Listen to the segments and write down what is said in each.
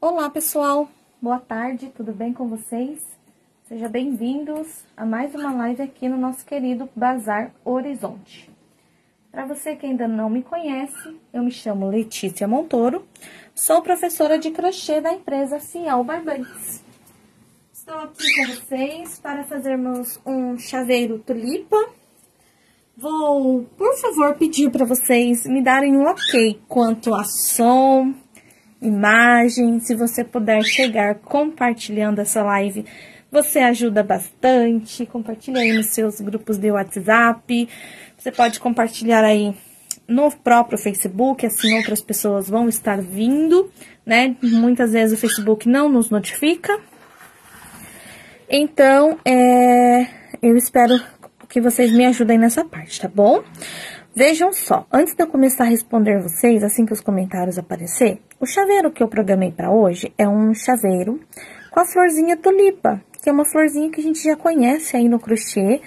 Olá, pessoal! Boa tarde, tudo bem com vocês? Sejam bem-vindos a mais uma live aqui no nosso querido Bazar Horizonte. Para você que ainda não me conhece, eu me chamo Letícia Montoro, sou professora de crochê da empresa Ciel Barbantes. Estou aqui com vocês para fazermos um chaveiro tulipa. Vou, por favor, pedir para vocês me darem um ok quanto a som, imagem. Se você puder chegar compartilhando essa live, você ajuda bastante. Compartilha aí nos seus grupos de WhatsApp. Você pode compartilhar aí no próprio Facebook, assim outras pessoas vão estar vindo, né? Muitas vezes o Facebook não nos notifica. Então, eu espero que vocês me ajudem nessa parte, tá bom? Vejam só, antes de eu começar a responder vocês, assim que os comentários aparecer, o chaveiro que eu programei para hoje é um chaveiro com a florzinha tulipa, que é uma florzinha que a gente já conhece aí no crochê.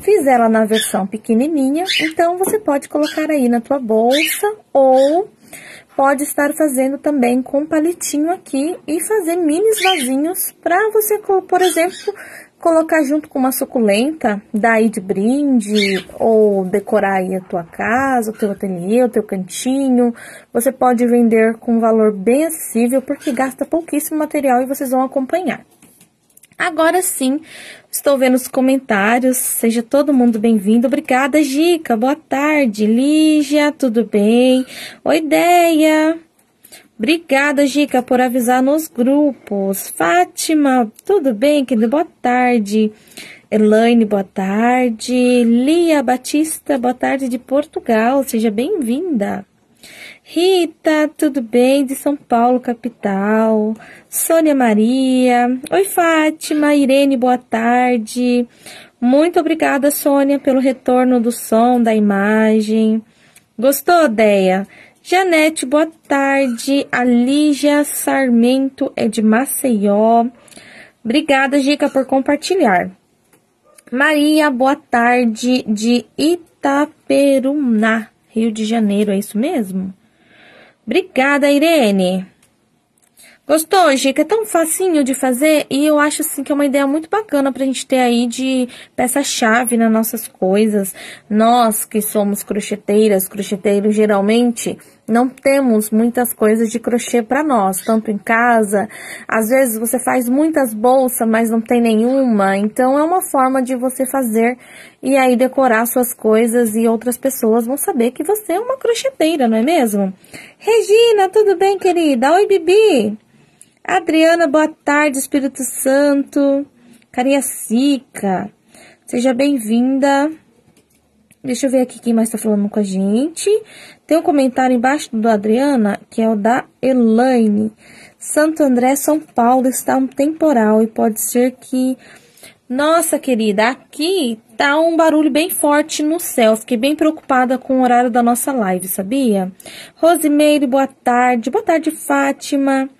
Fiz ela na versão pequenininha, então você pode colocar aí na tua bolsa ou pode estar fazendo também com um palitinho aqui e fazer mini vasinhos para você, por exemplo, colocar junto com uma suculenta, daí de brinde, ou decorar aí a tua casa, o teu ateliê, o teu cantinho. Você pode vender com um valor bem acessível, porque gasta pouquíssimo material e vocês vão acompanhar. Agora sim, estou vendo os comentários, seja todo mundo bem-vindo. Obrigada, Gica, boa tarde. Lígia, tudo bem? Oi, Deia. Obrigada, Gica, por avisar nos grupos. Fátima, tudo bem, querida? Boa tarde. Elaine, boa tarde. Lia Batista, boa tarde de Portugal, seja bem-vinda. Rita, tudo bem? De São Paulo, capital. Sônia Maria. Oi, Fátima. Irene, boa tarde. Muito obrigada, Sônia, pelo retorno do som, da imagem. Gostou, Deia? Janete, boa tarde. A Lígia Sarmento é de Maceió. Obrigada, Gica, por compartilhar. Maria, boa tarde, de Itaperuná, Rio de Janeiro, é isso mesmo? Obrigada, Irene. Gostou, Gica? É tão facinho de fazer e eu acho assim que é uma ideia muito bacana pra gente ter aí de peça-chave nas nossas coisas. Nós que somos crocheteiras, crocheteiros, geralmente não temos muitas coisas de crochê para nós, tanto em casa. Às vezes você faz muitas bolsas, mas não tem nenhuma. Então, é uma forma de você fazer e aí decorar suas coisas e outras pessoas vão saber que você é uma crocheteira, não é mesmo? Regina, tudo bem, querida? Oi, Bibi! Adriana, boa tarde, Espírito Santo. Cariacica, seja bem-vinda. Deixa eu ver aqui quem mais tá falando com a gente. Tem um comentário embaixo do Adriana, que é o da Elaine. Santo André, São Paulo, está um temporal e pode ser que... Nossa, querida, aqui tá um barulho bem forte no céu. Fiquei bem preocupada com o horário da nossa live, sabia? Rosimeire, boa tarde. Boa tarde, Fátima.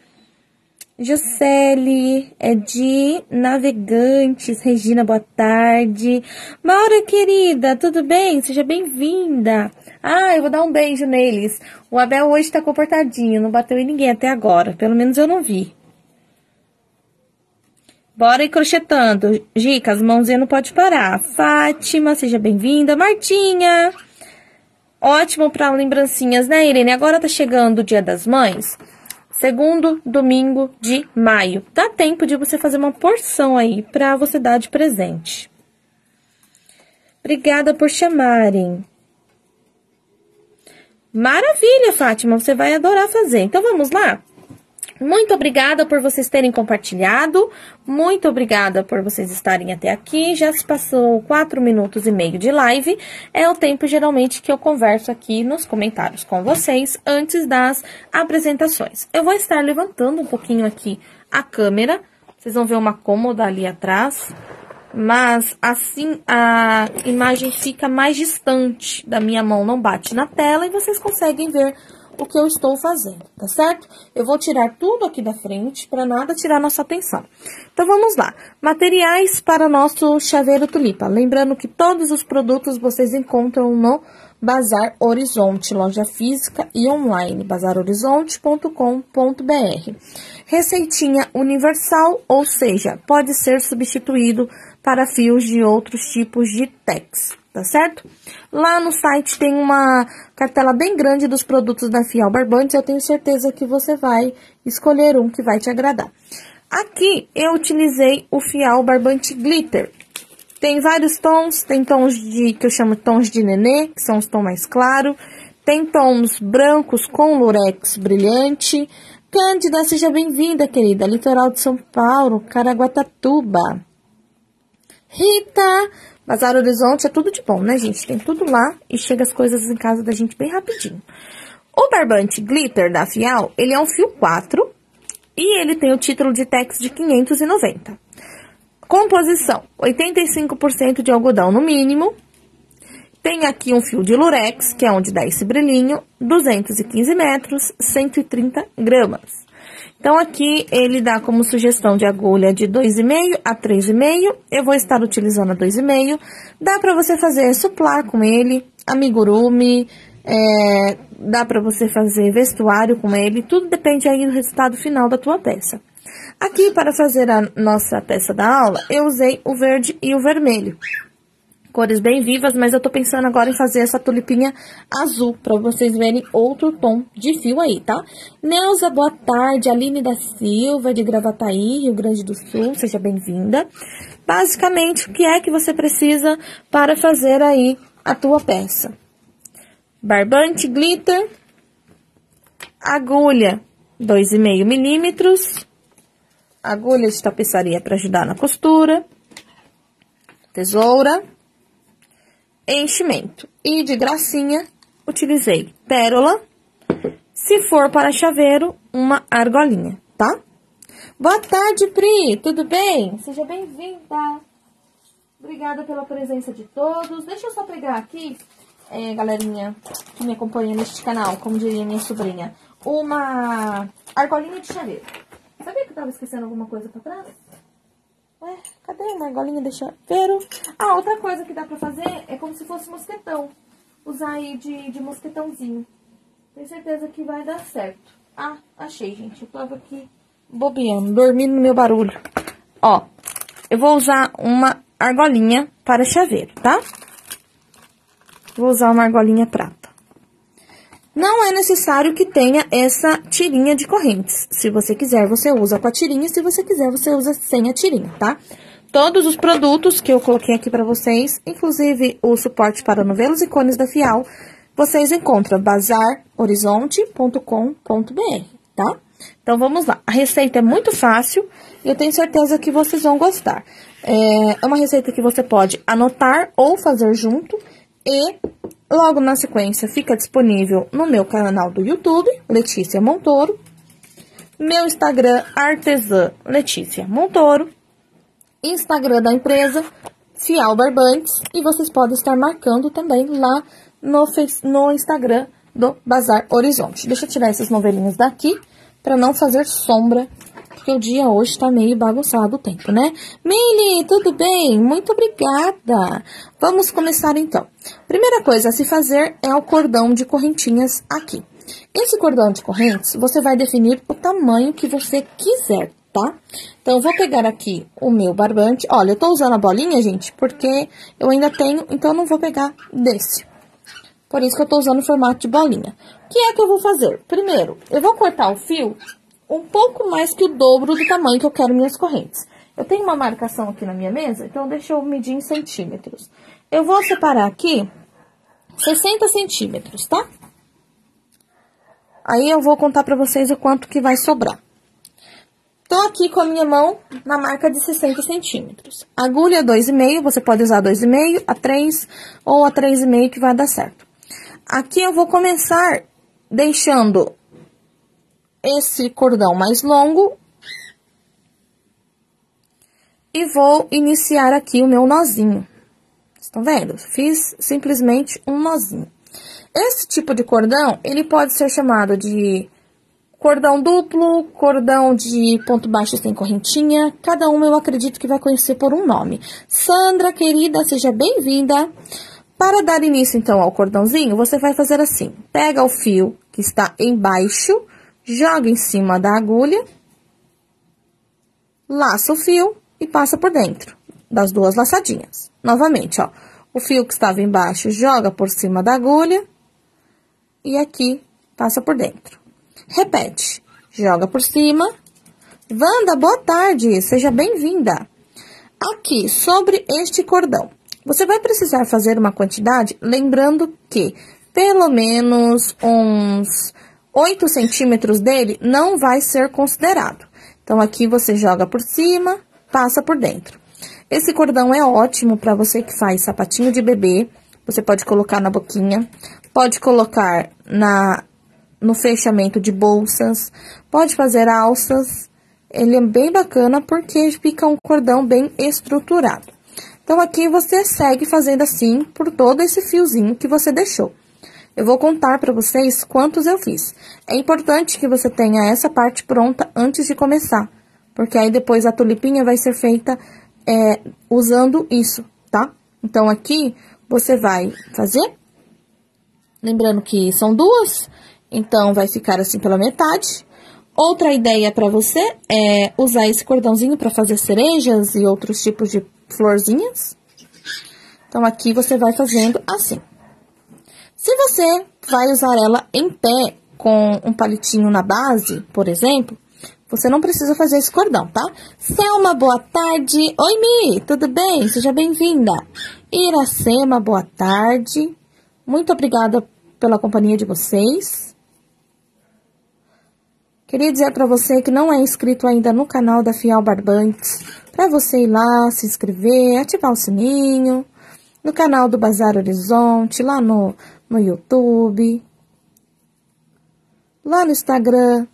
Jocely é de Navegantes. Regina, boa tarde. Maura, querida, tudo bem? Seja bem-vinda. Ah, eu vou dar um beijo neles. O Abel hoje tá comportadinho, não bateu em ninguém até agora. Pelo menos eu não vi. Bora ir crochetando. Gica, as mãozinhas não pode parar. Fátima, seja bem-vinda. Martinha. Ótimo para lembrancinhas, né, Irene? Agora tá chegando o Dia das Mães. Segundo domingo de maio. Dá tempo de você fazer uma porção aí pra você dar de presente. Obrigada por chamarem. Maravilha, Fátima, você vai adorar fazer. Então, vamos lá? Muito obrigada por vocês terem compartilhado. Muito obrigada por vocês estarem até aqui. Já se passou 4 minutos e meio de live. É o tempo, geralmente, que eu converso aqui nos comentários com vocês antes das apresentações. Eu vou estar levantando um pouquinho aqui a câmera. Vocês vão ver uma cômoda ali atrás. Mas, assim, a imagem fica mais distante da minha mão, não bate na tela. E vocês conseguem ver o que eu estou fazendo, tá certo? Eu vou tirar tudo aqui da frente, para nada tirar nossa atenção. Então, vamos lá. Materiais para nosso chaveiro Tulipa. Lembrando que todos os produtos vocês encontram no Bazar Horizonte, loja física e online, bazarhorizonte.com.br. Receitinha universal, ou seja, pode ser substituído para fios de outros tipos de tex, tá certo? Lá no site tem uma cartela bem grande dos produtos da Fial Barbantes, eu tenho certeza que você vai escolher um que vai te agradar. Aqui eu utilizei o Fial Barbante Glitter. Tem vários tons, tem tons de que eu chamo tons de nenê, que são os tons mais claros. Tem tons brancos com lurex brilhante. Cândida, seja bem-vinda, querida. Litoral de São Paulo, Caraguatatuba. Rita, Bazar Horizonte é tudo de bom, né, gente? Tem tudo lá e chega as coisas em casa da gente bem rapidinho. O barbante glitter da Fial, ele é um fio 4 e ele tem o título de tex de 590. Composição, 85% de algodão no mínimo, tem aqui um fio de lurex, que é onde dá esse brilhinho, 215 metros, 130 gramas. Então, aqui ele dá como sugestão de agulha de 2,5 a 3,5, eu vou estar utilizando a 2,5, dá para você fazer suplá com ele, amigurumi, dá para você fazer vestuário com ele, tudo depende aí do resultado final da tua peça. Aqui, para fazer a nossa peça da aula, eu usei o verde e o vermelho. Cores bem vivas, mas eu tô pensando agora em fazer essa tulipinha azul, pra vocês verem outro tom de fio aí, tá? Neuza, boa tarde. Aline da Silva, de Gravataí, Rio Grande do Sul, seja bem-vinda. Basicamente, o que é que você precisa para fazer aí a tua peça? Barbante glitter, agulha 2,5 milímetros, agulha de tapeçaria para ajudar na costura, tesoura, enchimento. E de gracinha, utilizei pérola, se for para chaveiro, uma argolinha, tá? Boa tarde, Pri, tudo bem? Seja bem-vinda. Obrigada pela presença de todos. Deixa eu só pegar aqui, galerinha que me acompanha neste canal, como diria minha sobrinha, uma argolinha de chaveiro. Sabia que eu tava esquecendo alguma coisa pra trás? Ué, cadê uma argolinha de chaveiro? Ah, outra coisa que dá pra fazer é como se fosse mosquetão. Usar aí de mosquetãozinho. Tenho certeza que vai dar certo. Ah, achei, gente. Eu tava aqui bobeando, dormindo no meu barulho. Ó, eu vou usar uma argolinha para chaveiro, tá? Vou usar uma argolinha prata. Não é necessário que tenha essa tirinha de correntes. Se você quiser, você usa com a tirinha. Se você quiser, você usa sem a tirinha, tá? Todos os produtos que eu coloquei aqui pra vocês, inclusive o suporte para novelos e cones da Fial, vocês encontram bazarhorizonte.com.br, tá? Então, vamos lá. A receita é muito fácil e eu tenho certeza que vocês vão gostar. É uma receita que você pode anotar ou fazer junto e... Logo na sequência, fica disponível no meu canal do YouTube, Letícia Montoro. Meu Instagram, Artesã Letícia Montoro. Instagram da empresa, Fial Barbantes. E vocês podem estar marcando também lá no Instagram do Bazar Horizonte. Deixa eu tirar esses novelinhos daqui, para não fazer sombra. Porque o dia hoje tá meio bagunçado o tempo, né? Mili, tudo bem? Muito obrigada! Vamos começar, então. Primeira coisa a se fazer é o cordão de correntinhas aqui. Esse cordão de correntes, você vai definir o tamanho que você quiser, tá? Então, eu vou pegar aqui o meu barbante. Olha, eu tô usando a bolinha, gente, porque eu ainda tenho, então não vou pegar desse. Por isso que eu tô usando o formato de bolinha. O que é que eu vou fazer? Primeiro, eu vou cortar o fio um pouco mais que o dobro do tamanho que eu quero minhas correntes. Eu tenho uma marcação aqui na minha mesa, então deixa eu medir em centímetros. Eu vou separar aqui 60 centímetros, tá? Aí eu vou contar pra vocês o quanto que vai sobrar. Tô aqui com a minha mão na marca de 60 centímetros. Agulha 2,5, você pode usar 2,5, a 3 ou a 3,5 que vai dar certo. Aqui eu vou começar deixando esse cordão mais longo e vou iniciar aqui o meu nozinho. Estão vendo? Fiz simplesmente um nozinho. Esse tipo de cordão, ele pode ser chamado de cordão duplo, cordão de ponto baixo sem correntinha. Cada uma eu acredito que vai conhecer por um nome. Sandra, querida, seja bem-vinda. Para dar início, então, ao cordãozinho, você vai fazer assim. Pega o fio que está embaixo, joga em cima da agulha, laça o fio e passa por dentro das duas laçadinhas. Novamente, ó. O fio que estava embaixo joga por cima da agulha e aqui passa por dentro. Repete, joga por cima. Wanda, boa tarde, seja bem-vinda. Aqui, sobre este cordão, você vai precisar fazer uma quantidade, lembrando que pelo menos uns 8 centímetros dele não vai ser considerado. Então, aqui você joga por cima, passa por dentro. Esse cordão é ótimo para você que faz sapatinho de bebê. Você pode colocar na boquinha, pode colocar no fechamento de bolsas, pode fazer alças. Ele é bem bacana porque fica um cordão bem estruturado. Então, aqui você segue fazendo assim por todo esse fiozinho que você deixou. Eu vou contar para vocês quantos eu fiz. É importante que você tenha essa parte pronta antes de começar, porque aí depois a tulipinha vai ser feita usando isso, tá? Então, aqui você vai fazer, lembrando que são duas. Então, vai ficar assim pela metade. Outra ideia para você é usar esse cordãozinho para fazer cerejas e outros tipos de florzinhas. Então, aqui você vai fazendo assim. Se você vai usar ela em pé com um palitinho na base, por exemplo, você não precisa fazer esse cordão, tá? Selma, boa tarde. Oi, Mi, tudo bem? Seja bem-vinda. Iracema, boa tarde. Muito obrigada pela companhia de vocês. Queria dizer para você que não é inscrito ainda no canal da Fial Barbantes, para você ir lá, se inscrever, ativar o sininho, no canal do Bazar Horizonte, lá no YouTube, lá no Instagram,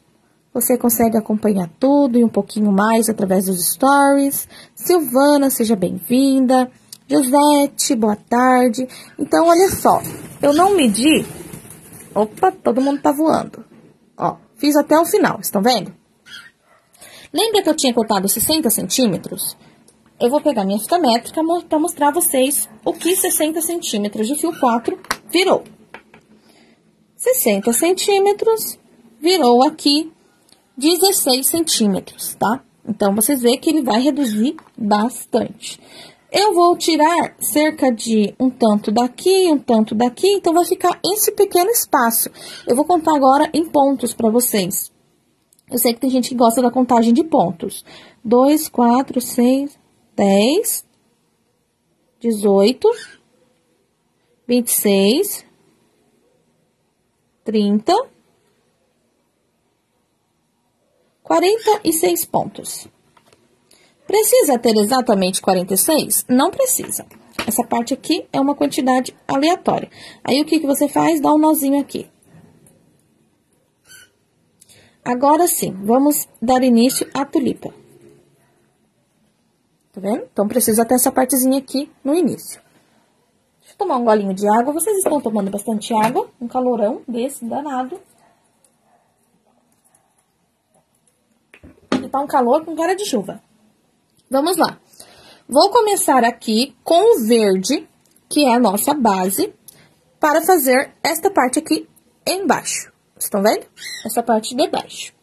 você consegue acompanhar tudo e um pouquinho mais através dos stories. Silvana, seja bem-vinda. Josete, boa tarde. Então, olha só, eu não medi. Opa, todo mundo tá voando. Ó, fiz até o final, estão vendo? Lembra que eu tinha cortado 60 centímetros? Eu vou pegar minha fita métrica para mostrar a vocês o que 60 centímetros de fio 4 virou. 60 centímetros virou aqui 16 centímetros, tá? Então, vocês veem que ele vai reduzir bastante. Eu vou tirar cerca de um tanto daqui, um tanto daqui, então vai ficar esse pequeno espaço. Eu vou contar agora em pontos para vocês. Eu sei que tem gente que gosta da contagem de pontos. 2, 4, 6, 10, 18, 26, 30, 46 pontos. Precisa ter exatamente 46? Não precisa. Essa parte aqui é uma quantidade aleatória. Aí, o que que você faz? Dá um nozinho aqui. Agora sim, vamos dar início à tulipa. Tá vendo? Então, precisa ter essa partezinha aqui no início. Deixa eu tomar um golinho de água. Vocês estão tomando bastante água, um calorão desse danado. E tá um calor com cara de chuva. Vamos lá. Vou começar aqui com o verde, que é a nossa base, para fazer esta parte aqui embaixo. Estão vendo? Essa parte de baixo.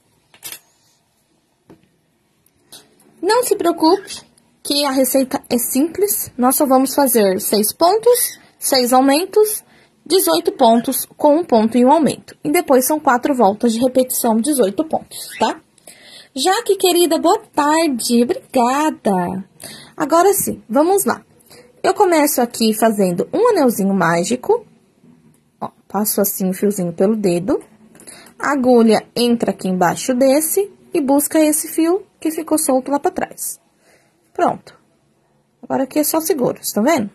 Não se preocupe que a receita é simples. Nós só vamos fazer 6 pontos, 6 aumentos, 18 pontos com um ponto e um aumento. E depois são 4 voltas de repetição, 18 pontos, tá? Jaque, querida, boa tarde, obrigada. Agora sim, vamos lá. Eu começo aqui fazendo um anelzinho mágico. Ó, passo assim o fiozinho pelo dedo. A agulha entra aqui embaixo desse e busca esse fio que ficou solto lá pra trás. Pronto. Agora aqui é só seguro, estão vendo?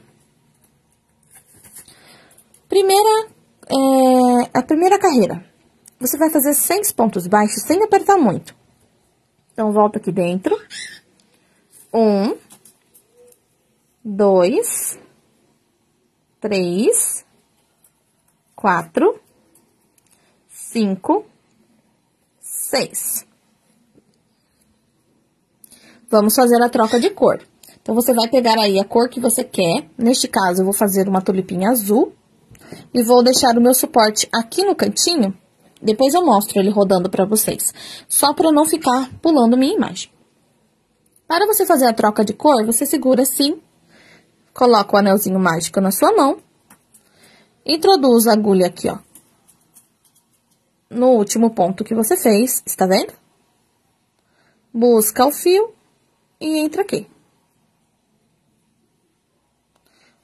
A primeira carreira. Você vai fazer 6 pontos baixos sem apertar muito. Então, volta aqui dentro. 1, 2, 3, 4, 5, 6. Vamos fazer a troca de cor. Então, você vai pegar aí a cor que você quer. Neste caso, eu vou fazer uma tulipinha azul. E vou deixar o meu suporte aqui no cantinho. Depois eu mostro ele rodando pra vocês. Só pra não ficar pulando minha imagem. Para você fazer a troca de cor, você segura assim. Coloca o anelzinho mágico na sua mão. Introduz a agulha aqui, ó. No último ponto que você fez, está vendo? Busca o fio e entra aqui.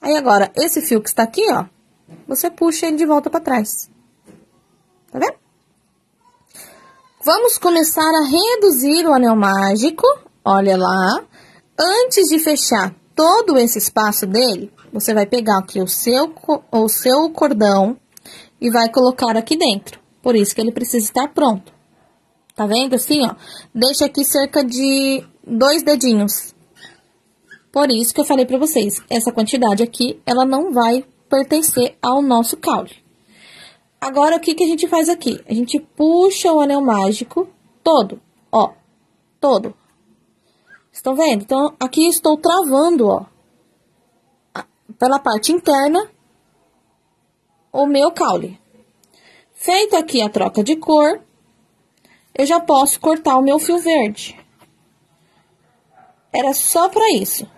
Aí, agora, esse fio que está aqui, ó, você puxa ele de volta pra trás. Tá vendo? Vamos começar a reduzir o anel mágico, olha lá. Antes de fechar todo esse espaço dele, você vai pegar aqui o seu cordão e vai colocar aqui dentro. Por isso que ele precisa estar pronto. Tá vendo assim, ó? Deixa aqui cerca de 2 dedinhos. Por isso que eu falei pra vocês, essa quantidade aqui, ela não vai pertencer ao nosso caule. Agora, o que que a gente faz aqui? A gente puxa o anel mágico todo, ó, todo. Estão vendo? Então, aqui estou travando, ó, pela parte interna, o meu caule. Feito aqui a troca de cor, eu já posso cortar o meu fio verde. Era só pra isso.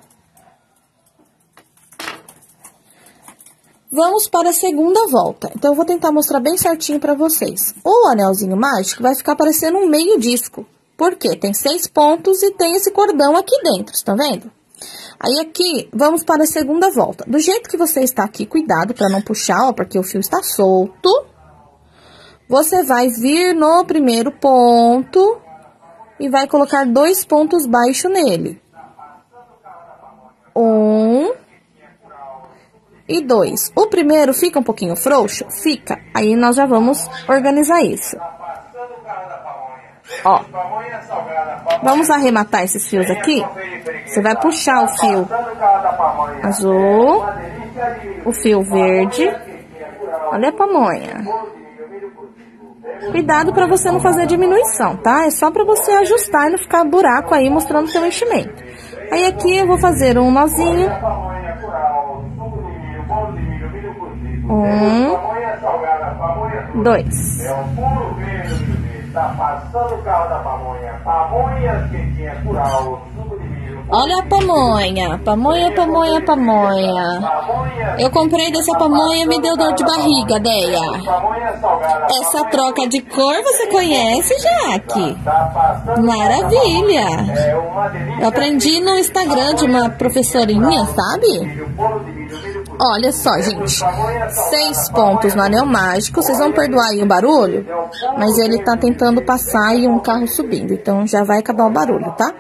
Vamos para a segunda volta. Então, eu vou tentar mostrar bem certinho pra vocês. O anelzinho mágico vai ficar parecendo um meio disco. Por quê? Tem 6 pontos e tem esse cordão aqui dentro, estão vendo? Aí, aqui, vamos para a segunda volta. Do jeito que você está aqui, cuidado pra não puxar, ó, porque o fio está solto. Você vai vir no primeiro ponto e vai colocar 2 pontos baixo nele. 1 e 2. O primeiro fica um pouquinho frouxo? Fica. Aí, nós já vamos organizar isso. Ó. Vamos arrematar esses fios aqui. Você vai puxar o fio azul, o fio verde. Olha a pamonha. Cuidado pra você não fazer diminuição, tá? É só pra você ajustar e não ficar buraco aí mostrando o seu enchimento. Aí, aqui, eu vou fazer um nozinho. 1, 2. Olha a pamonha, pamonha, pamonha, pamonha. Eu comprei dessa pamonha e me deu dor de barriga, Deia. Essa troca de cor você conhece, Jaque? Maravilha! Eu aprendi no Instagram de uma professorinha, sabe? Olha só, gente, 6 pontos no anel mágico, vocês vão perdoar aí o barulho, mas ele tá tentando passar e um carro subindo, então já vai acabar o barulho, tá?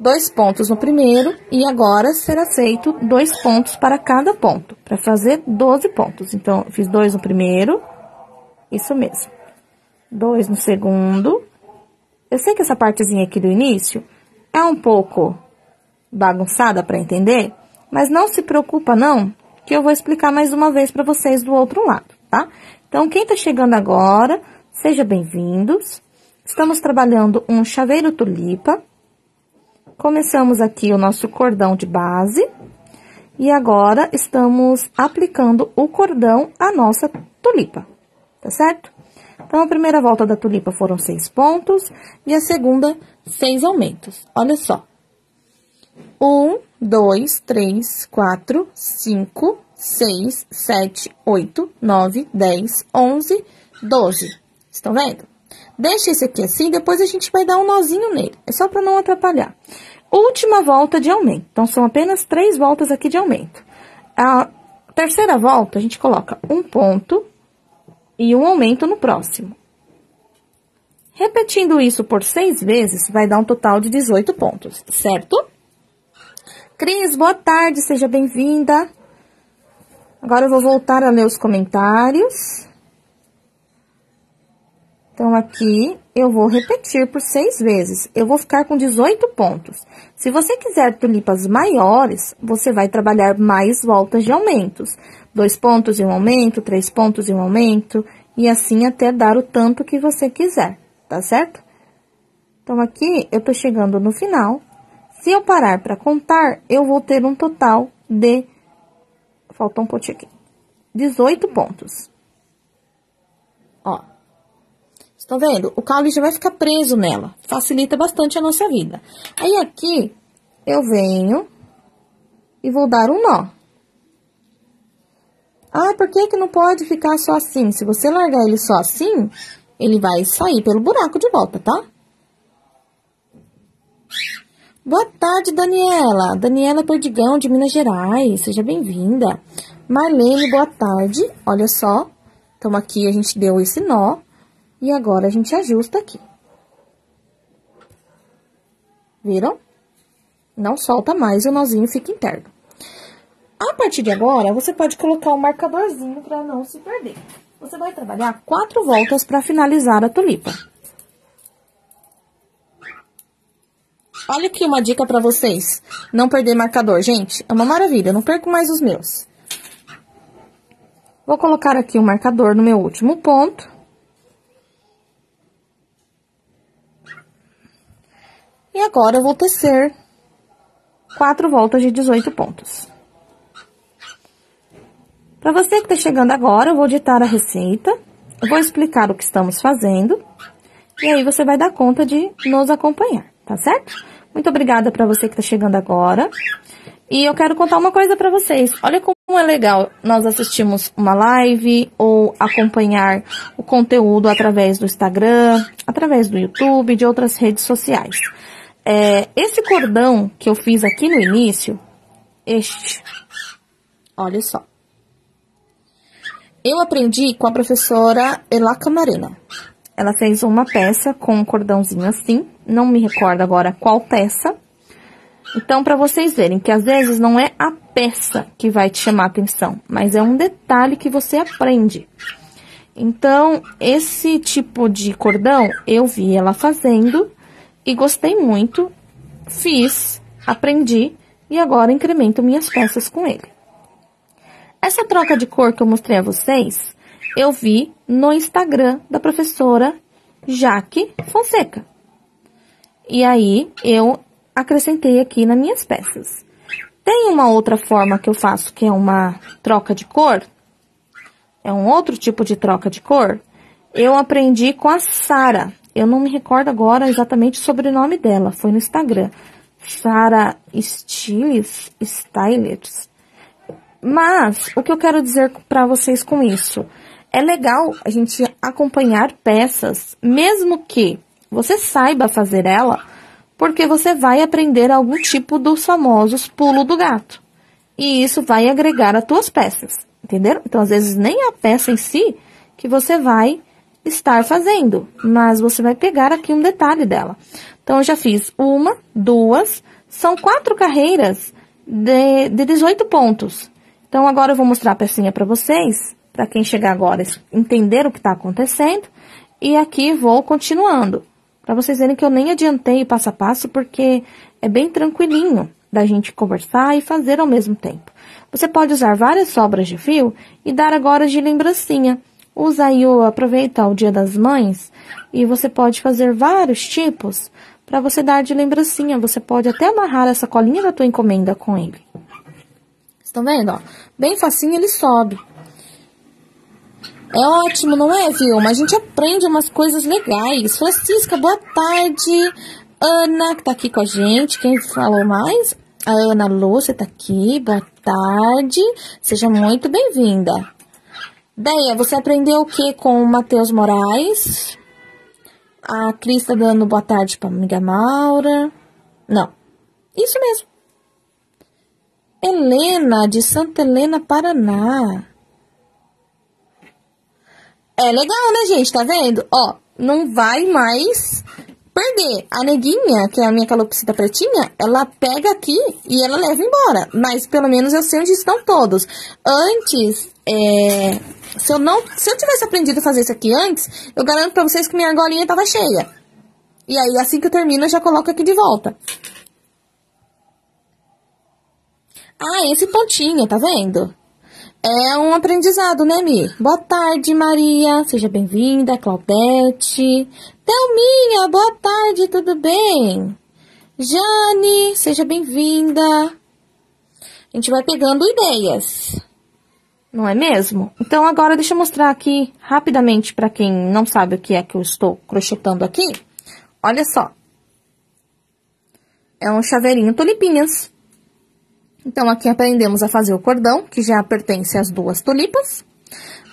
2 pontos no primeiro e agora será feito 2 pontos para cada ponto, para fazer 12 pontos. Então, eu fiz 2 no primeiro, isso mesmo, 2 no segundo. Eu sei que essa partezinha aqui do início é um pouco bagunçada para entender, mas não se preocupa, não, que eu vou explicar mais uma vez pra vocês do outro lado, tá? Então, quem tá chegando agora, seja bem-vindos. Estamos trabalhando um chaveiro tulipa. Começamos aqui o nosso cordão de base. E agora, estamos aplicando o cordão à nossa tulipa, tá certo? Então, a primeira volta da tulipa foram 6 pontos e a segunda, 6 aumentos. Olha só. 1, 2, 3, 4, 5, 6, 7, 8, 9, 10, 11, 12. Estão vendo? Deixa esse aqui assim, depois a gente vai dar um nozinho nele. É só pra não atrapalhar. Última volta de aumento. Então, são apenas 3 voltas aqui de aumento. A terceira volta, a gente coloca 1 ponto e 1 aumento no próximo. Repetindo isso por 6 vezes, vai dar um total de 18 pontos, certo? Cris, boa tarde, seja bem-vinda. Agora eu vou voltar a ler os comentários. Então, aqui, eu vou repetir por 6 vezes. Eu vou ficar com 18 pontos. Se você quiser tulipas maiores, você vai trabalhar mais voltas de aumentos. 2 pontos e um aumento, 3 pontos e um aumento, e assim até dar o tanto que você quiser, tá certo? Então, aqui, eu tô chegando no final. Se eu parar pra contar, eu vou ter um total de... Faltou um potinho aqui. 18 pontos. Ó. Estão vendo? O caule já vai ficar preso nela. Facilita bastante a nossa vida. Aí, aqui, eu venho e vou dar um nó. Ah, por que que não pode ficar só assim? Se você largar ele só assim, ele vai sair pelo buraco de volta, tá? Boa tarde, Daniela. Daniela Perdigão, de Minas Gerais. Seja bem-vinda. Marlene, boa tarde. Olha só. Então, aqui a gente deu esse nó. E agora, a gente ajusta aqui. Viram? Não solta mais e o nozinho fica interno. A partir de agora, você pode colocar um marcadorzinho para não se perder. Você vai trabalhar 4 voltas para finalizar a tulipa. Olha aqui uma dica para vocês. Não perder marcador, gente. É uma maravilha, eu não perco mais os meus. Vou colocar aqui o marcador no meu último ponto. E agora, eu vou tecer 4 voltas de 18 pontos. Para você que está chegando agora, eu vou ditar a receita, eu vou explicar o que estamos fazendo, e aí você vai dar conta de nos acompanhar, tá certo? Muito obrigada para você que está chegando agora. E eu quero contar uma coisa para vocês. Olha como é legal nós assistimos uma live ou acompanhar o conteúdo através do Instagram, através do YouTube, de outras redes sociais. Esse cordão que eu fiz aqui no início, olha só. Eu aprendi com a professora Elá Camarena. Ela fez uma peça com um cordãozinho assim, não me recordo agora qual peça. Então, para vocês verem que às vezes não é a peça que vai te chamar a atenção, mas é um detalhe que você aprende. Então, esse tipo de cordão, eu vi ela fazendo... E gostei muito, fiz, aprendi e agora incremento minhas peças com ele. Essa troca de cor que eu mostrei a vocês, eu vi no Instagram da professora Jaque Fonseca. E aí, eu acrescentei aqui nas minhas peças. Tem uma outra forma que eu faço, que é uma troca de cor. É um outro tipo de troca de cor. Eu aprendi com a Sara. Eu não me recordo agora exatamente o sobrenome dela. Foi no Instagram. Sara Stiles Stylers. Mas, o que eu quero dizer pra vocês com isso? É legal a gente acompanhar peças, mesmo que você saiba fazer ela, porque você vai aprender algum tipo dos famosos pulo do gato. E isso vai agregar as tuas peças, entenderam? Então, às vezes, nem a peça em si que você vai... estar fazendo, mas você vai pegar aqui um detalhe dela. Então, eu já fiz 1, 2, são 4 carreiras de 18 pontos. Então, agora eu vou mostrar a pecinha pra vocês, pra quem chegar agora entender o que tá acontecendo, e aqui vou continuando, pra vocês verem que eu nem adiantei passo a passo, porque é bem tranquilinho da gente conversar e fazer ao mesmo tempo. Você pode usar várias sobras de fio e dar agora de lembrancinha. Usa aí, aproveita o Dia das Mães, e você pode fazer vários tipos para você dar de lembrancinha. Você pode até amarrar essa colinha da tua encomenda com ele. Estão vendo, ó? Bem facinho ele sobe. É ótimo, não é, viu? Mas a gente aprende umas coisas legais. Francisca, boa tarde. Ana, que tá aqui com a gente. Quem falou mais? A Ana Lúcia tá aqui. Boa tarde. Seja muito bem-vinda. Deia, você aprendeu o que com o Matheus Moraes? A Cris tá dando boa tarde pra amiga Maura. Não. Isso mesmo. Helena, de Santa Helena, Paraná. É legal, né, gente? Tá vendo? Ó, não vai mais perder. A neguinha, que é a minha calopsita pretinha, ela pega aqui e ela leva embora. Mas, pelo menos, eu sei onde estão todos. Antes, se eu tivesse aprendido a fazer isso aqui antes, eu garanto pra vocês que minha argolinha tava cheia. E aí, assim que eu termino, eu já coloco aqui de volta. Ah, esse pontinho, tá vendo? É um aprendizado, né, Mi? Boa tarde, Maria. Seja bem-vinda, Claudete. Thelminha, boa tarde, tudo bem? Jane, seja bem-vinda. A gente vai pegando ideias, não é mesmo? Então, agora, deixa eu mostrar aqui rapidamente pra quem não sabe o que é que eu estou crochetando aqui. Olha só. É um chaveirinho tulipinhas. Então, aqui aprendemos a fazer o cordão, que já pertence às duas tulipas.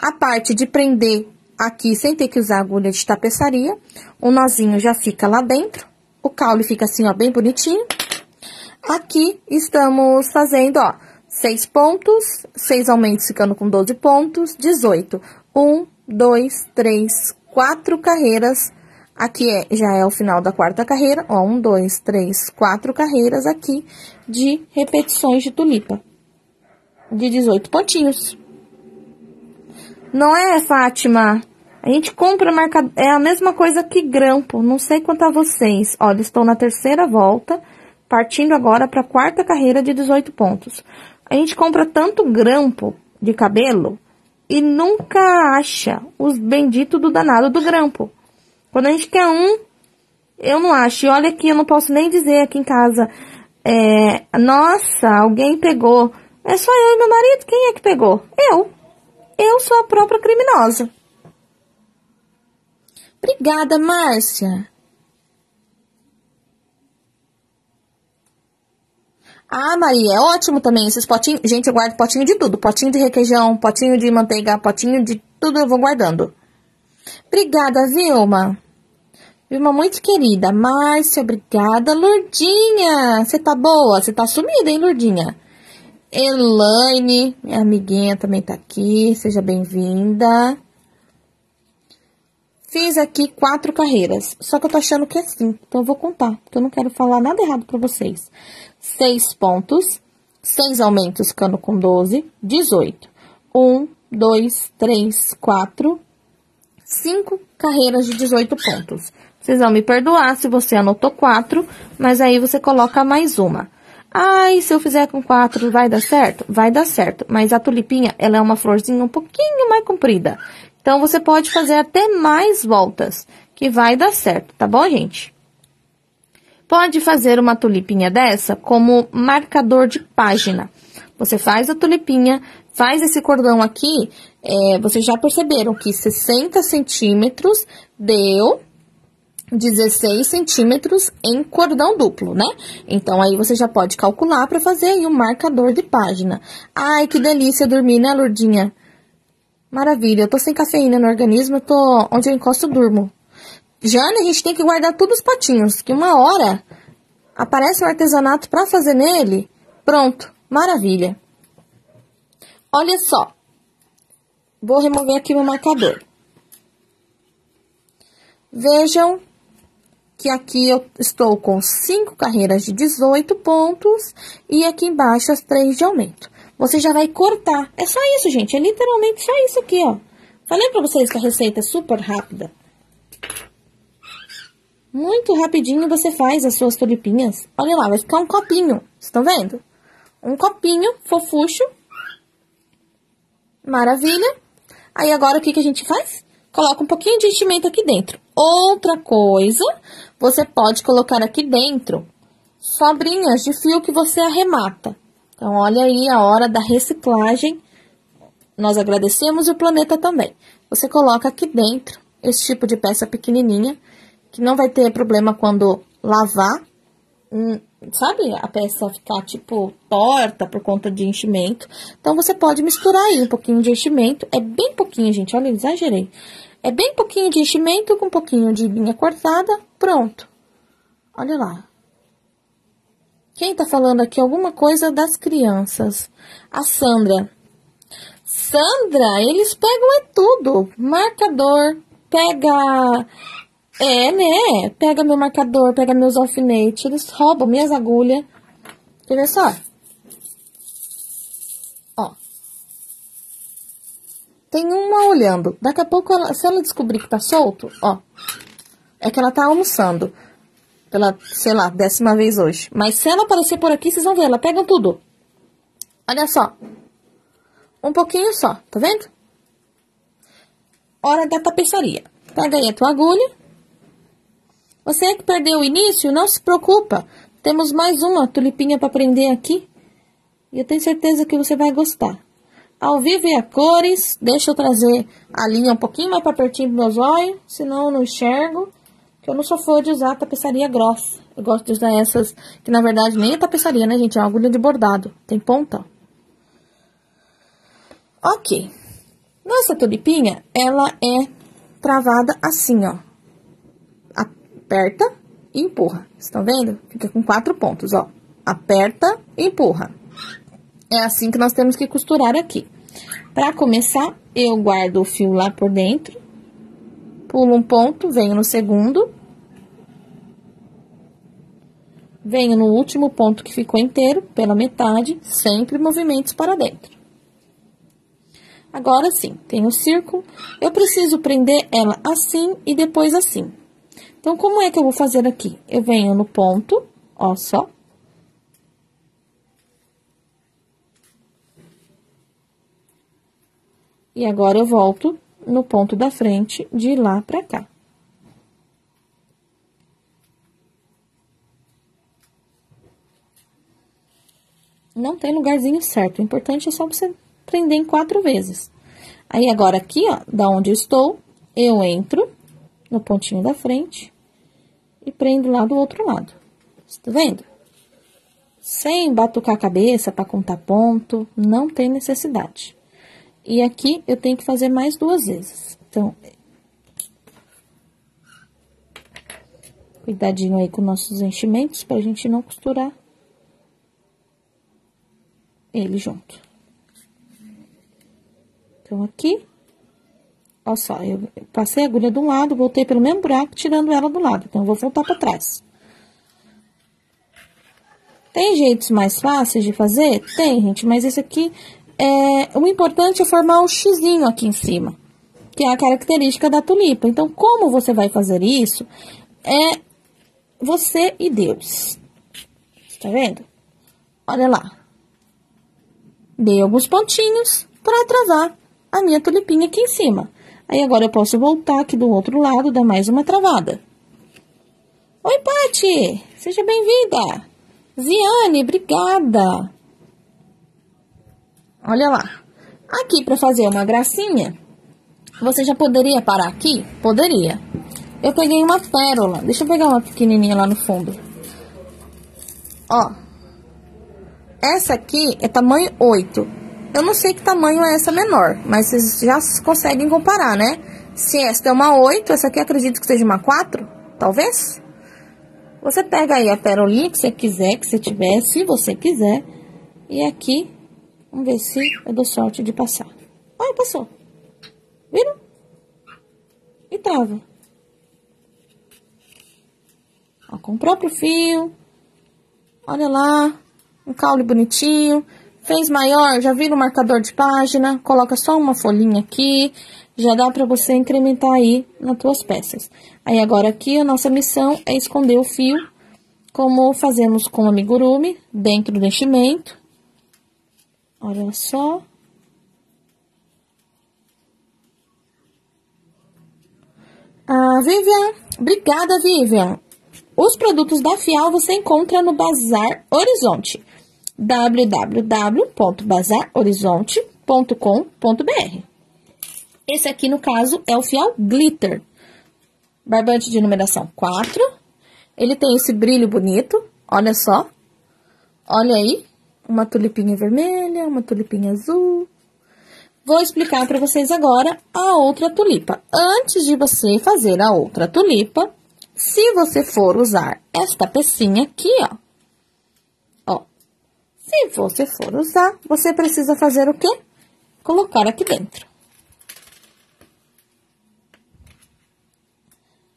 A parte de prender aqui sem ter que usar agulha de tapeçaria. O nozinho já fica lá dentro. O caule fica assim, ó, bem bonitinho. Aqui estamos fazendo, ó, 6 pontos, 6 aumentos ficando com 12 pontos, 18. 1, 2, 3, 4 carreiras. Aqui já é o final da quarta carreira, ó, 1, 2, 3, 4 carreiras aqui de repetições de tulipa, de 18 pontinhos. Não é, Fátima? A gente compra marcador, é a mesma coisa que grampo, não sei quanto a vocês. Olha, estou na terceira volta, partindo agora para a quarta carreira de 18 pontos. A gente compra tanto grampo de cabelo e nunca acha os benditos do danado do grampo. Quando a gente quer um, eu não acho. E olha aqui, eu não posso nem dizer aqui em casa, nossa, alguém pegou. É só eu e meu marido, quem é que pegou? Eu. Eu sou a própria criminosa. Obrigada, Márcia. Ah, Maria, é ótimo também esses potinhos. Gente, eu guardo potinho de tudo. Potinho de requeijão, potinho de manteiga, potinho de tudo eu vou guardando. Obrigada, Vilma. Vilma, muito querida. Márcia, obrigada. Lurdinha, você tá boa? Você tá sumida, hein, Lurdinha? Elaine, minha amiguinha, também tá aqui. Seja bem-vinda. Fiz aqui 4 carreiras. Só que eu tô achando que é 5. Então, eu vou contar, porque eu não quero falar nada errado pra vocês. 6 pontos. 6 aumentos, ficando com 12. 18. 1, 2, 3, 4... 5 carreiras de 18 pontos. Vocês vão me perdoar se você anotou 4, mas aí você coloca mais uma. Ai, se eu fizer com 4, vai dar certo? Vai dar certo, mas a tulipinha, ela é uma florzinha um pouquinho mais comprida. Então, você pode fazer até mais voltas, que vai dar certo, tá bom, gente? Pode fazer uma tulipinha dessa como marcador de página. Você faz a tulipinha, faz esse cordão aqui. Vocês já perceberam que 60 centímetros deu 16 centímetros em cordão duplo, né? Então, aí você já pode calcular para fazer aí um marcador de página. Ai, que delícia dormir, né, Lurdinha? Maravilha, eu tô sem cafeína no organismo, eu tô onde eu encosto, eu durmo. Jane, a gente tem que guardar todos os potinhos, que uma hora aparece um artesanato para fazer nele. Pronto, maravilha. Olha só. Vou remover aqui meu marcador. Vejam que aqui eu estou com 5 carreiras de 18 pontos e aqui embaixo as 3 de aumento. Você já vai cortar. É só isso, gente. É literalmente só isso aqui, ó. Falei pra vocês que a receita é super rápida. Muito rapidinho você faz as suas tulipinhas. Olha lá, vai ficar um copinho. Vocês estão vendo? Um copinho fofucho. Maravilha. Aí, agora, o que que a gente faz? Coloca um pouquinho de enchimento aqui dentro. Outra coisa, você pode colocar aqui dentro sobrinhas de fio que você arremata. Então, olha aí a hora da reciclagem. Nós agradecemos e o planeta também. Você coloca aqui dentro esse tipo de peça pequenininha, que não vai ter problema quando lavar. Sabe, a peça ficar, tipo, torta por conta de enchimento. Então, você pode misturar aí um pouquinho de enchimento. É bem pouquinho, gente. Olha, eu exagerei. É bem pouquinho de enchimento com um pouquinho de linha cortada. Pronto. Olha lá. Quem tá falando aqui alguma coisa das crianças? A Sandra. Sandra, eles pegam tudo. Marcador, pega É, né? Pega meu marcador, pega meus alfinetes, eles roubam minhas agulhas. Quer ver só? Ó. Tem uma olhando. Daqui a pouco, ela, se ela descobrir que tá solto, ó. É que ela tá almoçando. Pela, sei lá, 10ª vez hoje. Mas se ela aparecer por aqui, vocês vão ver. Ela pega tudo. Olha só. Um pouquinho só, tá vendo? Hora da tapeçaria. Pega aí a tua agulha. Você que perdeu o início, não se preocupa. Temos mais uma tulipinha pra prender aqui. E eu tenho certeza que você vai gostar. Ao vivo e a cores. Deixa eu trazer a linha um pouquinho mais pra pertinho do meu zóio. Senão eu não enxergo. Que eu não sou fã de usar tapeçaria grossa. Eu gosto de usar essas que, na verdade, nem é tapeçaria, né, gente? É uma agulha de bordado. Tem ponta. Ok. Nossa tulipinha, ela é travada assim, ó. Aperta e empurra. Vocês estão vendo? Fica com 4 pontos, ó. Aperta e empurra. É assim que nós temos que costurar aqui. Pra começar, eu guardo o fio lá por dentro. Pulo um ponto, venho no segundo. Venho no último ponto que ficou inteiro, pela metade. Sempre movimentos para dentro. Agora sim, tem um círculo, eu preciso prender ela assim e depois assim. Então, como é que eu vou fazer aqui? Eu venho no ponto, ó só. E agora, eu volto no ponto da frente de lá pra cá. Não tem lugarzinho certo, o importante é só você prender em 4 vezes. Aí, agora aqui, ó, da onde eu estou, eu entro no pontinho da frente e prendo lá do outro lado. Tá vendo? Sem batucar a cabeça para contar ponto, não tem necessidade. E aqui, eu tenho que fazer mais 2 vezes. Então, cuidadinho aí com nossos enchimentos, pra gente não costurar ele junto. Então, aqui, ó só, eu passei a agulha de um lado, voltei pelo mesmo buraco, tirando ela do lado. Então, eu vou voltar pra trás. Tem jeitos mais fáceis de fazer? Tem, gente, mas esse aqui, o importante é formar um xizinho aqui em cima, que é a característica da tulipa. Então, como você vai fazer isso, é você e Deus. Tá vendo? Olha lá. Dei alguns pontinhos pra travar a minha tulipinha aqui em cima. Aí, agora, eu posso voltar aqui do outro lado, dar mais uma travada. Oi, Pati! Seja bem-vinda! Ziane, obrigada! Olha lá. Aqui, pra fazer uma gracinha, você já poderia parar aqui? Poderia. Eu peguei uma pérola. Deixa eu pegar uma pequenininha lá no fundo. Ó. Essa aqui é tamanho 8. Eu não sei que tamanho é essa menor, mas vocês já conseguem comparar, né? Se essa é uma 8, essa aqui eu acredito que seja uma 4, talvez. Você pega aí a perolinha que você quiser, que você tiver, se você quiser. E aqui, vamos ver se eu dou sorte de passar. Olha, passou. Viram? E trava. Ó, com o próprio fio. Olha lá, um caule bonitinho. Fez maior, já vira o marcador de página, coloca só uma folhinha aqui, já dá pra você incrementar aí nas tuas peças. Aí, agora aqui, a nossa missão é esconder o fio, como fazemos com o amigurumi, dentro do enchimento. Olha só. Ah, Vivian, obrigada, Vivian. Os produtos da Fial você encontra no Bazar Horizonte. www.bazarhorizonte.com.br. Esse aqui, no caso, é o Fial Glitter. Barbante de numeração 4. Ele tem esse brilho bonito, olha só. Olha aí, uma tulipinha vermelha, uma tulipinha azul. Vou explicar para vocês agora a outra tulipa. Antes de você fazer a outra tulipa, se você for usar esta pecinha aqui, ó. Se você for usar, você precisa fazer o quê? Colocar aqui dentro.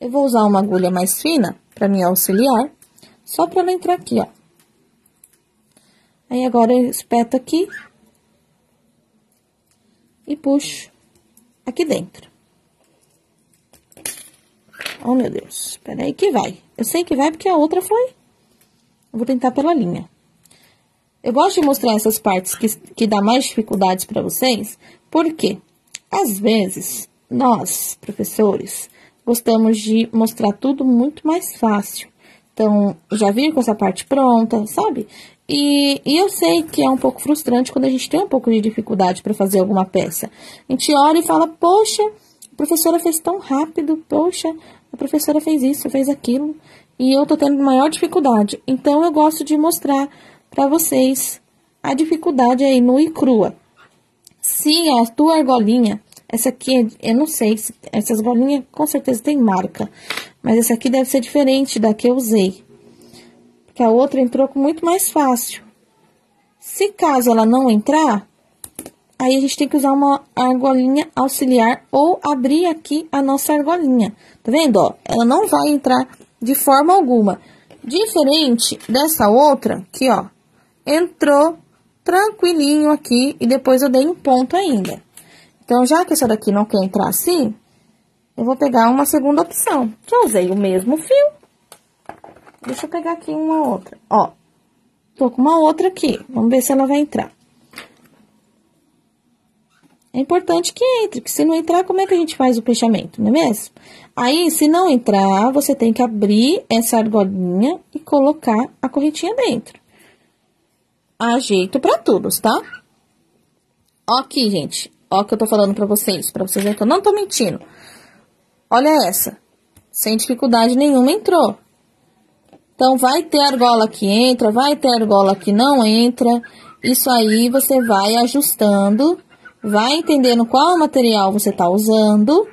Eu Eu vou usar uma agulha mais fina para me auxiliar, só para ela entrar aqui, ó. Aí, agora, eu espeto aqui e puxo aqui dentro. Oh, meu Deus, espera aí que vai. Eu sei que vai porque a outra foi. Eu vou tentar pela linha. Eu gosto de mostrar essas partes que dá mais dificuldades para vocês, porque, às vezes, nós, professores, gostamos de mostrar tudo muito mais fácil. Então, já vir com essa parte pronta, sabe? E eu sei que é um pouco frustrante quando a gente tem um pouco de dificuldade para fazer alguma peça. A gente olha e fala, poxa, a professora fez tão rápido, poxa, a professora fez isso, fez aquilo, e eu tô tendo maior dificuldade. Então, eu gosto de mostrar para vocês a dificuldade aí, nua e crua. Se a tua argolinha, essa aqui, eu não sei, essas argolinhas com certeza tem marca, mas essa aqui deve ser diferente da que eu usei, porque a outra entrou com muito mais fácil. Se caso ela não entrar, aí a gente tem que usar uma argolinha auxiliar ou abrir aqui a nossa argolinha. Tá vendo, ó? Ela não vai entrar de forma alguma. Diferente dessa outra, que, ó, entrou tranquilinho aqui e depois eu dei um ponto ainda. Então, já que essa daqui não quer entrar assim, eu vou pegar uma segunda opção, que eu usei o mesmo fio. Deixa eu pegar aqui uma outra, ó. Tô com uma outra aqui, vamos ver se ela vai entrar. É importante que entre, porque se não entrar, como é que a gente faz o fechamento, não é mesmo? Aí, se não entrar, você tem que abrir essa argolinha e colocar a correntinha dentro. Há jeito pra todos, tá? Ó aqui, gente. Ó que eu tô falando pra vocês verem que eu não tô mentindo. Olha essa. Sem dificuldade nenhuma entrou. Então, vai ter argola que entra, vai ter argola que não entra. Isso aí você vai ajustando, vai entendendo qual material você tá usando.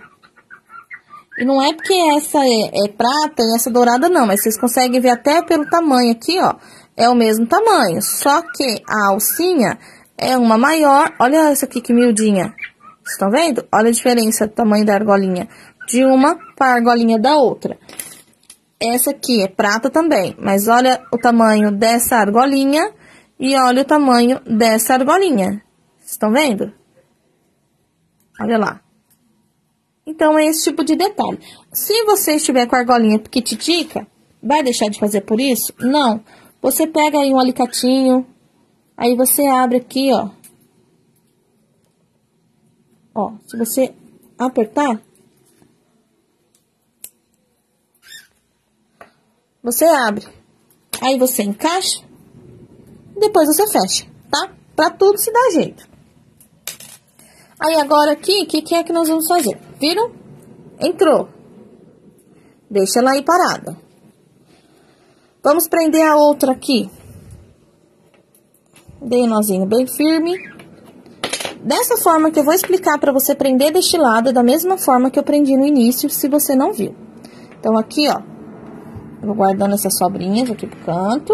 E não é porque essa é prata e essa dourada, não. Mas vocês conseguem ver até pelo tamanho aqui, ó. É o mesmo tamanho, só que a alcinha é uma maior. Olha essa aqui, que miudinha. Vocês estão vendo? Olha a diferença do tamanho da argolinha de uma para a argolinha da outra. Essa aqui é prata também, mas olha o tamanho dessa argolinha e olha o tamanho dessa argolinha. Vocês estão vendo? Olha lá. Então, é esse tipo de detalhe. Se você estiver com a argolinha pequititica, vai deixar de fazer por isso? Não. Você pega aí um alicatinho, aí você abre aqui, ó. Ó, se você apertar, você abre. Aí você encaixa, e depois você fecha, tá? Pra tudo se dá jeito. Aí, agora aqui, o que é que nós vamos fazer? Viram? Entrou. Deixa ela aí parada. Vamos prender a outra aqui. Dei um nozinho bem firme. Dessa forma que eu vou explicar para você prender deste lado, da mesma forma que eu prendi no início, se você não viu. Então, aqui, ó, eu vou guardando essas sobrinhas aqui pro canto.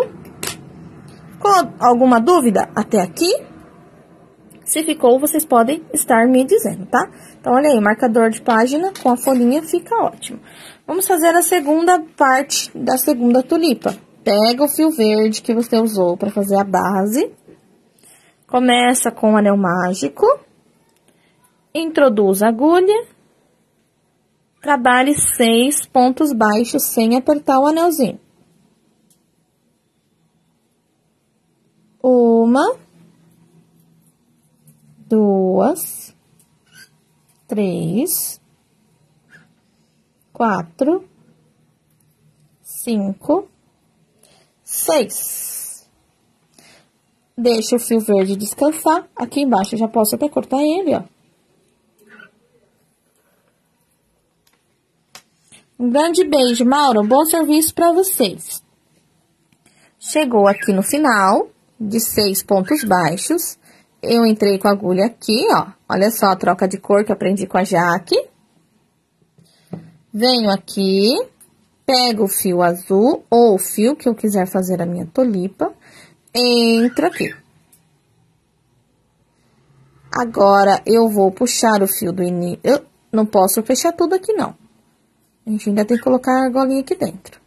Ficou alguma dúvida até aqui? Se ficou, vocês podem estar me dizendo, tá? Então, olha aí, marcador de página com a folhinha fica ótimo. Vamos fazer a segunda parte da segunda tulipa. Pega o fio verde que você usou para fazer a base. Começa com o anel mágico. Introduz a agulha. Trabalhe 6 pontos baixos sem apertar o anelzinho. 1, 2, 3, 4, 5, 6. Deixa o fio verde descansar. Aqui embaixo eu já posso até cortar ele, ó. Um grande beijo, Mauro. Bom serviço pra vocês. Chegou aqui no final de 6 pontos baixos. Eu entrei com a agulha aqui, ó. Olha só a troca de cor que eu aprendi com a Jaque. Venho aqui, pego o fio azul ou o fio que eu quiser fazer a minha tulipa, entra aqui. Agora, eu vou puxar o fio do início. Eu não posso fechar tudo aqui, não. A gente ainda tem que colocar a argolinha aqui dentro.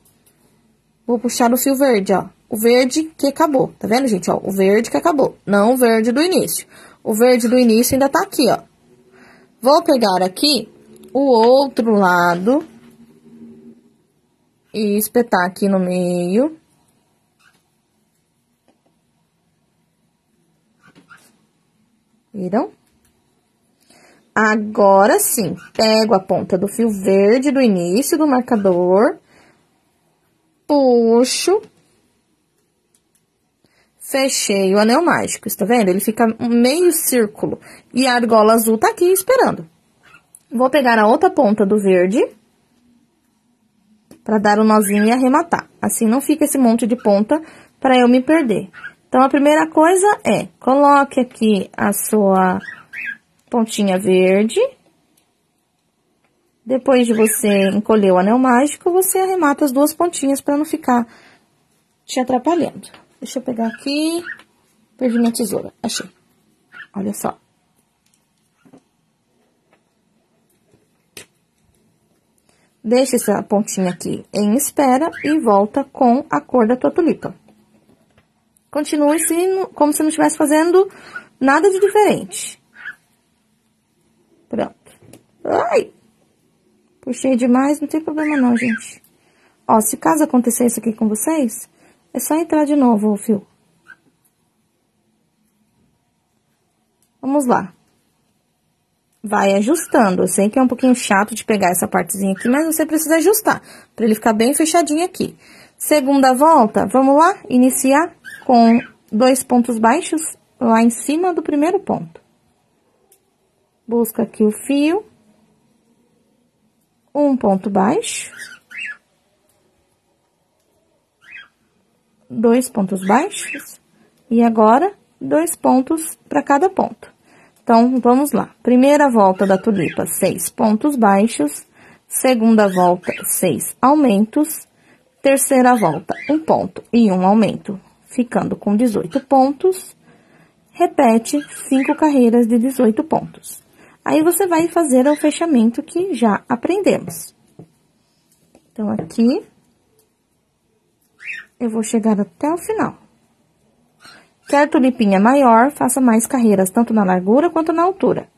Vou puxar no fio verde, ó. O verde que acabou, tá vendo, gente? Ó, o verde que acabou, não o verde do início. O verde do início ainda tá aqui, ó. Vou pegar aqui o outro lado e espetar aqui no meio. Viram? Agora sim, pego a ponta do fio verde do início do marcador, puxo, fechei o anel mágico, está vendo? Ele fica meio círculo e a argola azul tá aqui esperando. Vou pegar a outra ponta do verde para dar um nozinho e arrematar. Assim não fica esse monte de ponta para eu me perder. Então, a primeira coisa é, coloque aqui a sua pontinha verde. Depois de você encolher o anel mágico, você arremata as duas pontinhas para não ficar te atrapalhando. Deixa eu pegar aqui, perdi minha tesoura, achei. Olha só. Deixa essa pontinha aqui em espera e volta com a cor da tua tulipa. Continue como se não estivesse fazendo nada de diferente. Pronto. Ai! Puxei demais, não tem problema não, gente. Ó, se caso acontecer isso aqui com vocês, é só entrar de novo o fio. Vamos lá. Vai ajustando. Eu sei que é um pouquinho chato de pegar essa partezinha aqui, mas você precisa ajustar, pra ele ficar bem fechadinho aqui. Segunda volta, vamos lá? Iniciar com dois pontos baixos lá em cima do primeiro ponto. Busca aqui o fio. Um ponto baixo. Dois pontos baixos. E agora, dois pontos para cada ponto. Então, vamos lá. Primeira volta da tulipa, 6 pontos baixos. Segunda volta, 6 aumentos. Terceira volta, 1 ponto e 1 aumento. Ficando com 18 pontos, repete 5 carreiras de 18 pontos. Aí, você vai fazer o fechamento que já aprendemos. Então, aqui, eu vou chegar até o final. Quer tulipinha maior, faça mais carreiras, tanto na largura quanto na altura.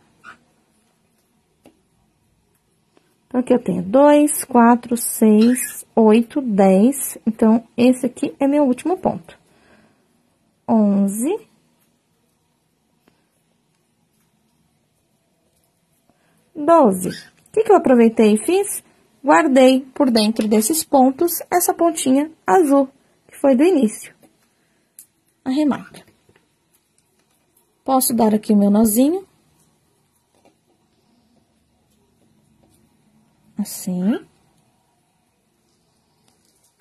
Então, aqui eu tenho 2, 4, 6, 8, 10. Então, esse aqui é meu último ponto. 11, 12. O que eu aproveitei e fiz? Guardei por dentro desses pontos essa pontinha azul, que foi do início. Arremata. Posso dar aqui o meu nozinho. Assim.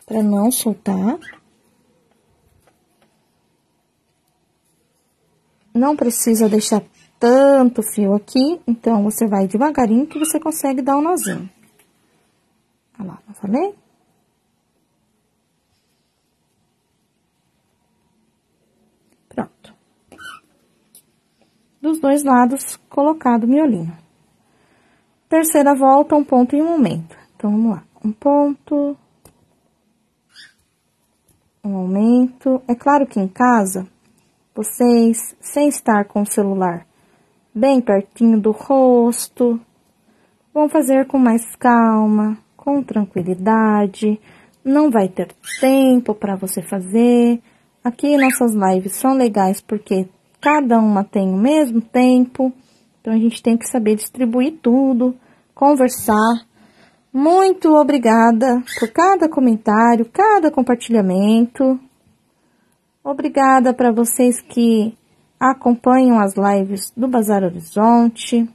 Para não soltar. Não precisa deixar tanto fio aqui, então, você vai devagarinho que você consegue dar um nozinho. Olha lá, não falei? Pronto. Dos dois lados, colocado o miolinho. Terceira volta, um ponto e um aumento. Então, vamos lá. Um ponto. Um aumento. É claro que em casa... Vocês, sem estar com o celular bem pertinho do rosto, vão fazer com mais calma, com tranquilidade, não vai ter tempo para você fazer. Aqui, nossas lives são legais porque cada uma tem o mesmo tempo, então, a gente tem que saber distribuir tudo, conversar. Muito obrigada por cada comentário, cada compartilhamento. Obrigada para vocês que acompanham as lives do Bazar Horizonte,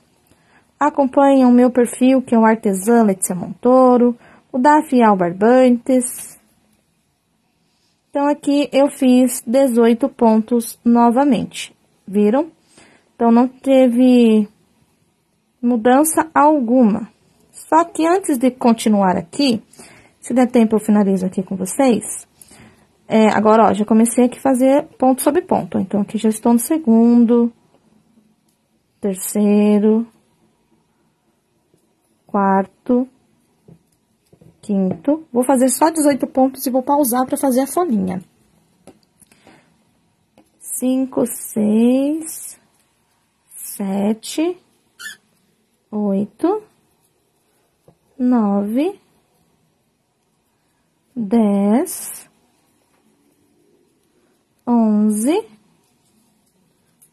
acompanham o meu perfil, que é o Artesã Letícia Montoro, o da Fial Barbantes. Então, aqui eu fiz 18 pontos novamente, viram? Então, não teve mudança alguma. Só que antes de continuar aqui, se der tempo eu finalizo aqui com vocês... É, agora, ó, já comecei aqui a fazer ponto sobre ponto. Então, aqui já estou no segundo, terceiro, quarto, quinto. Vou fazer só 18 pontos e vou pausar para fazer a folhinha. 5, 6, 7, 8, 9, 10, 11,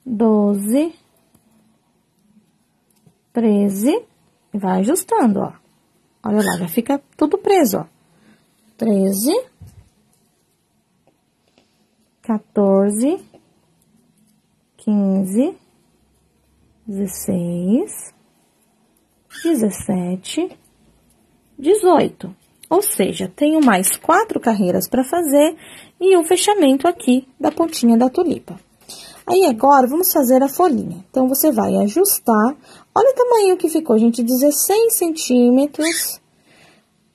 12, 13, e vai ajustando, ó. Olha lá, já fica tudo preso, ó. 13, 14, 15, 16, 17, 18. Ou seja, tenho mais 4 carreiras para fazer e o fechamento aqui da pontinha da tulipa. Aí, agora, vamos fazer a folhinha. Então, você vai ajustar. Olha o tamanho que ficou, gente, 16 centímetros.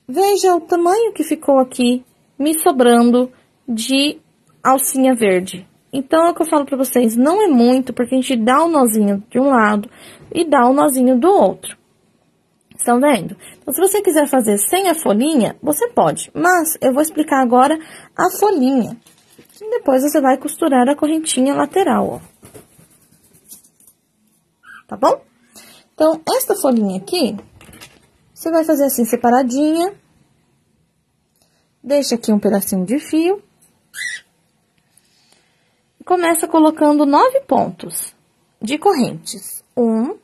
Veja o tamanho que ficou aqui, me sobrando de alcinha verde. Então, é o que eu falo pra vocês, não é muito, porque a gente dá um nozinho de um lado e dá um nozinho do outro. Estão vendo? Então, se você quiser fazer sem a folhinha, você pode. Mas, eu vou explicar agora a folhinha. E depois, você vai costurar a correntinha lateral, ó. Tá bom? Então, esta folhinha aqui, você vai fazer assim, separadinha. Deixa aqui um pedacinho de fio. E começa colocando 9 pontos de correntes. 1,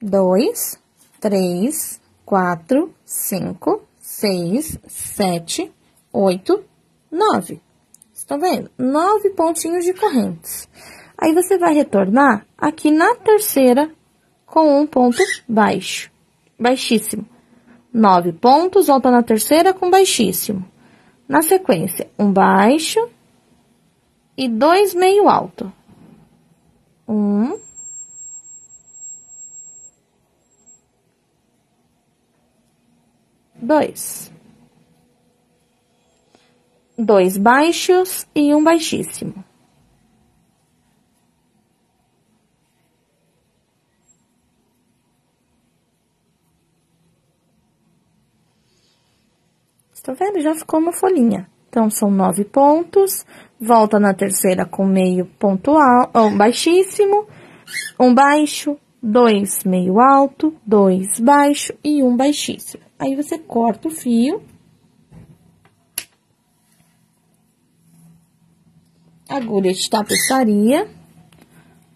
2, 3, 4, 5, 6, 7, 8, 9. Estão vendo? 9 pontinhos de correntes. Aí, você vai retornar aqui na terceira com um ponto baixo, baixíssimo. 9 pontos, volta na terceira com baixíssimo. Na sequência, um baixo e 2 meio alto. 1, 2. 2 baixos e 1 baixíssimo. Tá vendo? Já ficou uma folhinha. Então, são 9 pontos, volta na terceira com meio ponto alto, baixíssimo, 1 baixo, 2 meio alto, 2 baixo e 1 baixíssimo. Aí, você corta o fio. Agulha de tapeçaria.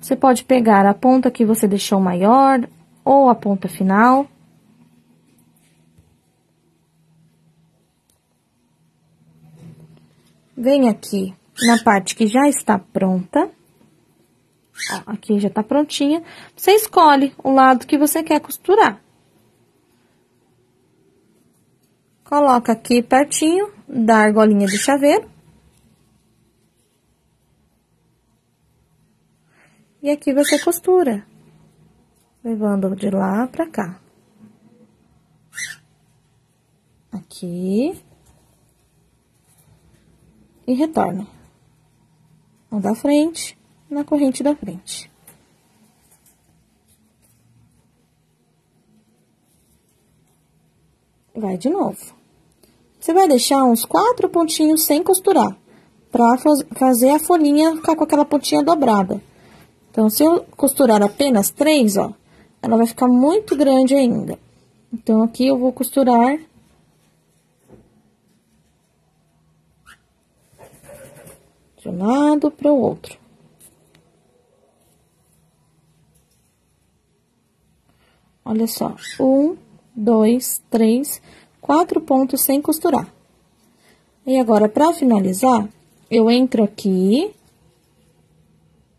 Você pode pegar a ponta que você deixou maior ou a ponta final. Vem aqui na parte que já está pronta. Ó, aqui já tá prontinha. Você escolhe o lado que você quer costurar. Coloca aqui pertinho da argolinha do chaveiro. E aqui você costura, levando de lá pra cá. Aqui. E retorna. O da frente, na corrente da frente. Vai de novo. Você vai deixar uns 4 pontinhos sem costurar, pra fazer a folhinha ficar com aquela pontinha dobrada. Então, se eu costurar apenas 3, ó, ela vai ficar muito grande ainda. Então, aqui eu vou costurar... de um lado para o outro. Olha só, 1, 2, 3, 4 pontos sem costurar. E agora, para finalizar, eu entro aqui,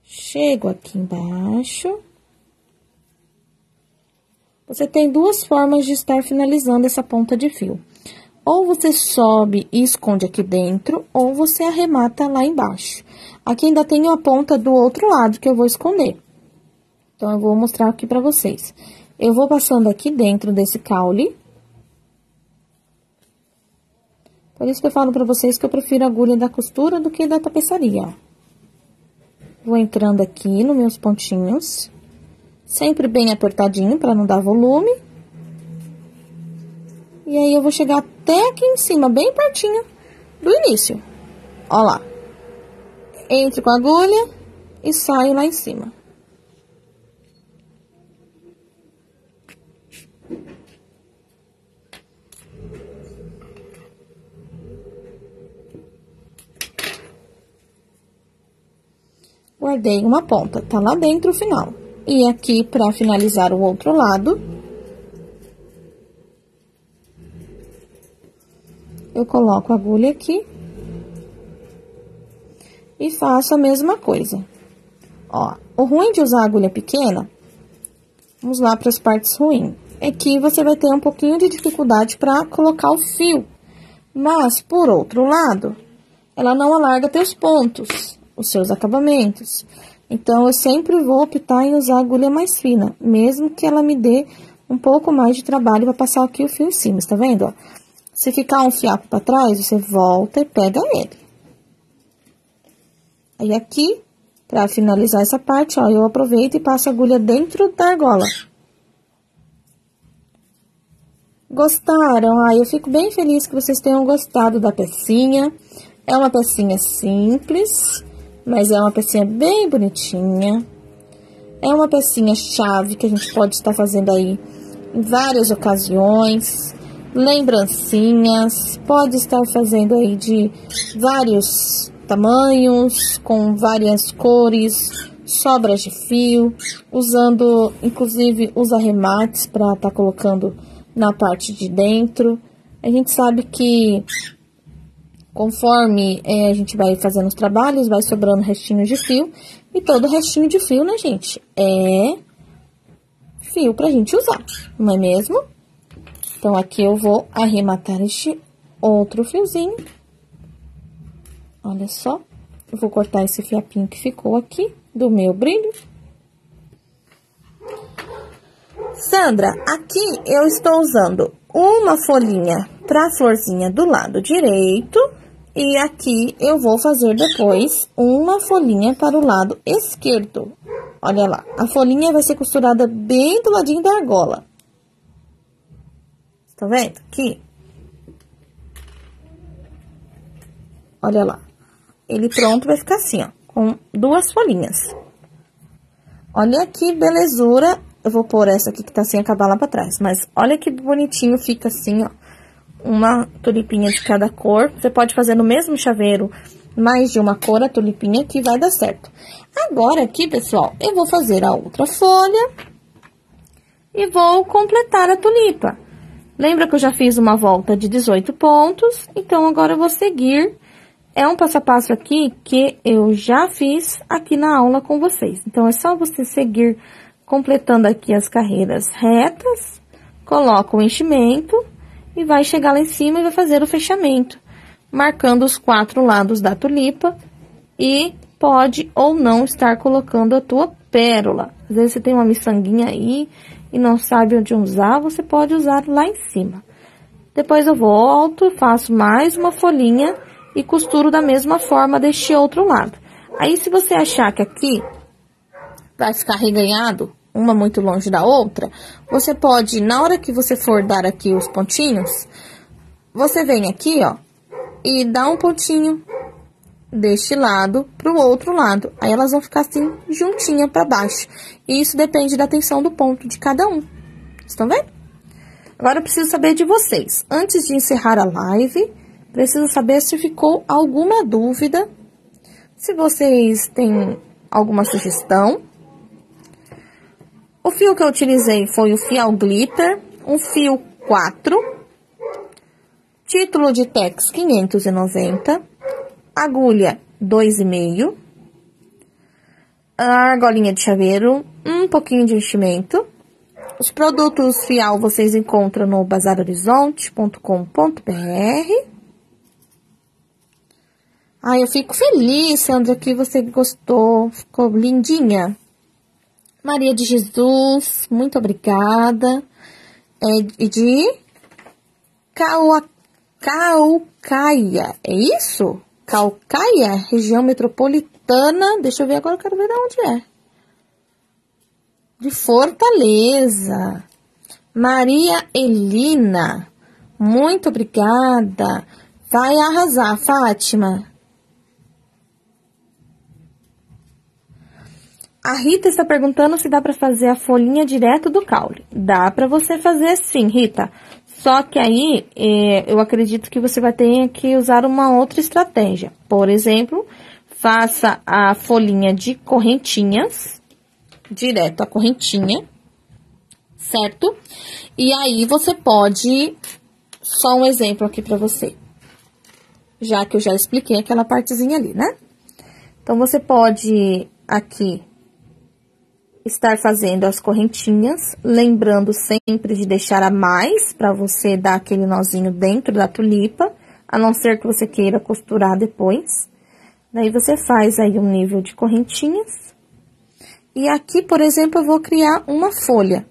chego aqui embaixo. Você tem 2 formas de estar finalizando essa ponta de fio. Ou você sobe e esconde aqui dentro, ou você arremata lá embaixo. Aqui ainda tenho a ponta do outro lado que eu vou esconder. Então, eu vou mostrar aqui pra vocês. Eu vou passando aqui dentro desse caule. Por isso que eu falo pra vocês que eu prefiro a agulha da costura do que da tapeçaria, ó. Vou entrando aqui nos meus pontinhos. Sempre bem apertadinho pra não dar volume. E aí eu vou chegar até aqui em cima, bem pertinho do início. Ó lá. Entro com a agulha e saio lá em cima. Guardei uma ponta, tá lá dentro o final. E aqui, pra finalizar o outro lado, eu coloco a agulha aqui e faço a mesma coisa. Ó, o ruim de usar agulha pequena, vamos lá para as partes ruins, é que você vai ter um pouquinho de dificuldade para colocar o fio. Mas, por outro lado, ela não alarga teus pontos, os seus acabamentos. Então, eu sempre vou optar em usar agulha mais fina, mesmo que ela me dê um pouco mais de trabalho para passar aqui o fio em cima, está vendo? Ó, se ficar um fiapo para trás, você volta e pega ele. Aí, aqui, para finalizar essa parte, ó, eu aproveito e passo a agulha dentro da argola. Gostaram? Ai, eu fico bem feliz que vocês tenham gostado da pecinha. É uma pecinha simples, mas é uma pecinha bem bonitinha. É uma pecinha chave que a gente pode estar fazendo aí em várias ocasiões. Lembrancinhas, pode estar fazendo aí de vários tamanhos, com várias cores, sobras de fio, usando inclusive os arremates para estar colocando na parte de dentro. A gente sabe que conforme a gente vai fazendo os trabalhos, vai sobrando restinho de fio, e todo restinho de fio, né, gente, é fio pra gente usar, não é mesmo? Então, aqui eu vou arrematar este outro fiozinho. Olha só, eu vou cortar esse fiapinho que ficou aqui do meu brilho. Sandra, aqui eu estou usando uma folhinha para a florzinha do lado direito. E aqui eu vou fazer depois uma folhinha para o lado esquerdo. Olha lá, a folhinha vai ser costurada bem do ladinho da argola. Tá vendo? Aqui. Olha lá. Ele pronto vai ficar assim, ó, com duas folhinhas. Olha que belezura. Eu vou pôr essa aqui que tá sem acabar lá pra trás, mas olha que bonitinho fica assim, ó. Uma tulipinha de cada cor. Você pode fazer no mesmo chaveiro mais de uma cor a tulipinha que vai dar certo. Agora aqui, pessoal, eu vou fazer a outra folha e vou completar a tulipa. Lembra que eu já fiz uma volta de 18 pontos, então agora eu vou seguir. É um passo a passo aqui que eu já fiz aqui na aula com vocês. Então, é só você seguir completando aqui as carreiras retas, coloca o enchimento e vai chegar lá em cima e vai fazer o fechamento, marcando os 4 lados da tulipa e pode ou não estar colocando a tua pérola. Às vezes, você tem uma miçanguinha aí e não sabe onde usar, você pode usar lá em cima. Depois, eu volto, faço mais uma folhinha e costuro da mesma forma deste outro lado. Aí, se você achar que aqui vai ficar reganhado, uma muito longe da outra, você pode, na hora que você for dar aqui os pontinhos, você vem aqui, ó, e dá um pontinho deste lado pro outro lado. Aí, elas vão ficar assim, juntinha pra baixo. E isso depende da tensão do ponto de cada um. Estão vendo? Agora, eu preciso saber de vocês. Antes de encerrar a live, preciso saber se ficou alguma dúvida, se vocês têm alguma sugestão. O fio que eu utilizei foi o Fial Glitter, um fio 4, título de Tex 590, agulha 2,5, argolinha de chaveiro, um pouquinho de enchimento. Os produtos Fial vocês encontram no bazarhorizonte.com.br. Ai, eu fico feliz, Sandra, que você gostou. Ficou lindinha. Maria de Jesus, muito obrigada. É de Caucaia, é isso? Caucaia, região metropolitana. Deixa eu ver agora, eu quero ver de onde é. De Fortaleza. Maria Elina, Muito obrigada. Vai arrasar, Fátima. A Rita está perguntando se dá para fazer a folhinha direto do caule. Dá para você fazer sim, Rita. Só que aí, eu acredito que você vai ter que usar uma outra estratégia. Por exemplo, faça a folhinha de correntinhas, direto a correntinha, certo? E aí, você pode... Só um exemplo aqui pra você. Já que eu já expliquei aquela partezinha ali, né? Então, você pode aqui estar fazendo as correntinhas, lembrando sempre de deixar a mais para você dar aquele nozinho dentro da tulipa, a não ser que você queira costurar depois. Daí, você faz aí um nível de correntinhas. E aqui, por exemplo, eu vou criar uma folha.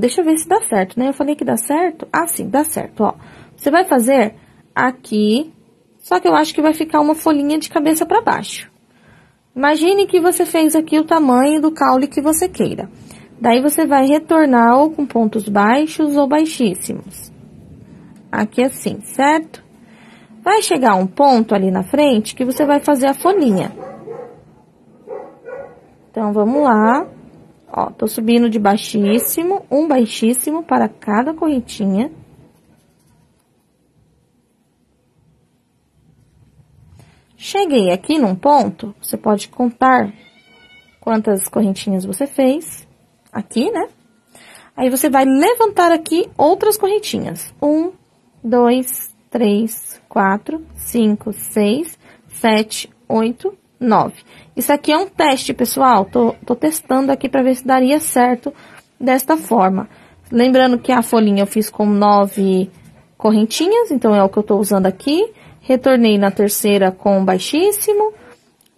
Deixa eu ver se dá certo, né? Eu falei que dá certo. Ah, sim, dá certo, ó. Você vai fazer aqui, só que eu acho que vai ficar uma folhinha de cabeça para baixo. Imagine que você fez aqui o tamanho do caule que você queira. Daí, você vai retornar ou com pontos baixos ou baixíssimos. Aqui assim, certo? Vai chegar um ponto ali na frente que você vai fazer a folhinha. Então, vamos lá. Ó, tô subindo de baixíssimo, um baixíssimo para cada correntinha. Cheguei aqui num ponto, você pode contar quantas correntinhas você fez, aqui, né? Aí, você vai levantar aqui outras correntinhas. 1, 2, 3, 4, 5, 6, 7, 8, 9. Isso aqui é um teste, pessoal, tô testando aqui para ver se daria certo desta forma. Lembrando que a folhinha eu fiz com 9 correntinhas, então é o que eu tô usando aqui. Retornei na terceira com um baixíssimo,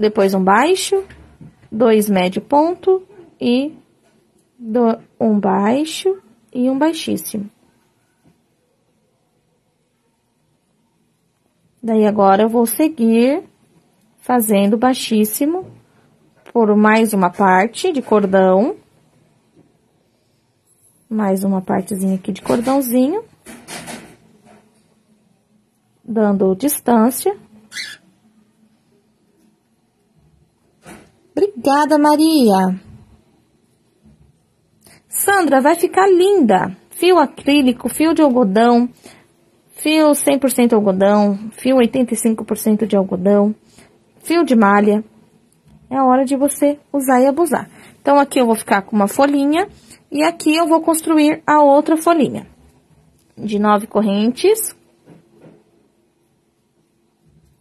depois um baixo, 2 médio ponto e um baixo e um baixíssimo. Daí, agora eu vou seguir fazendo baixíssimo por mais uma parte de cordão. Mais uma partezinha aqui de cordãozinho. Dando distância. Obrigada, Maria. Sandra, vai ficar linda. Fio acrílico, fio de algodão, fio 100% algodão, fio 85% de algodão. Fio de malha, é a hora de você usar e abusar. Então, aqui eu vou ficar com uma folhinha, e aqui eu vou construir a outra folhinha. De 9 correntes.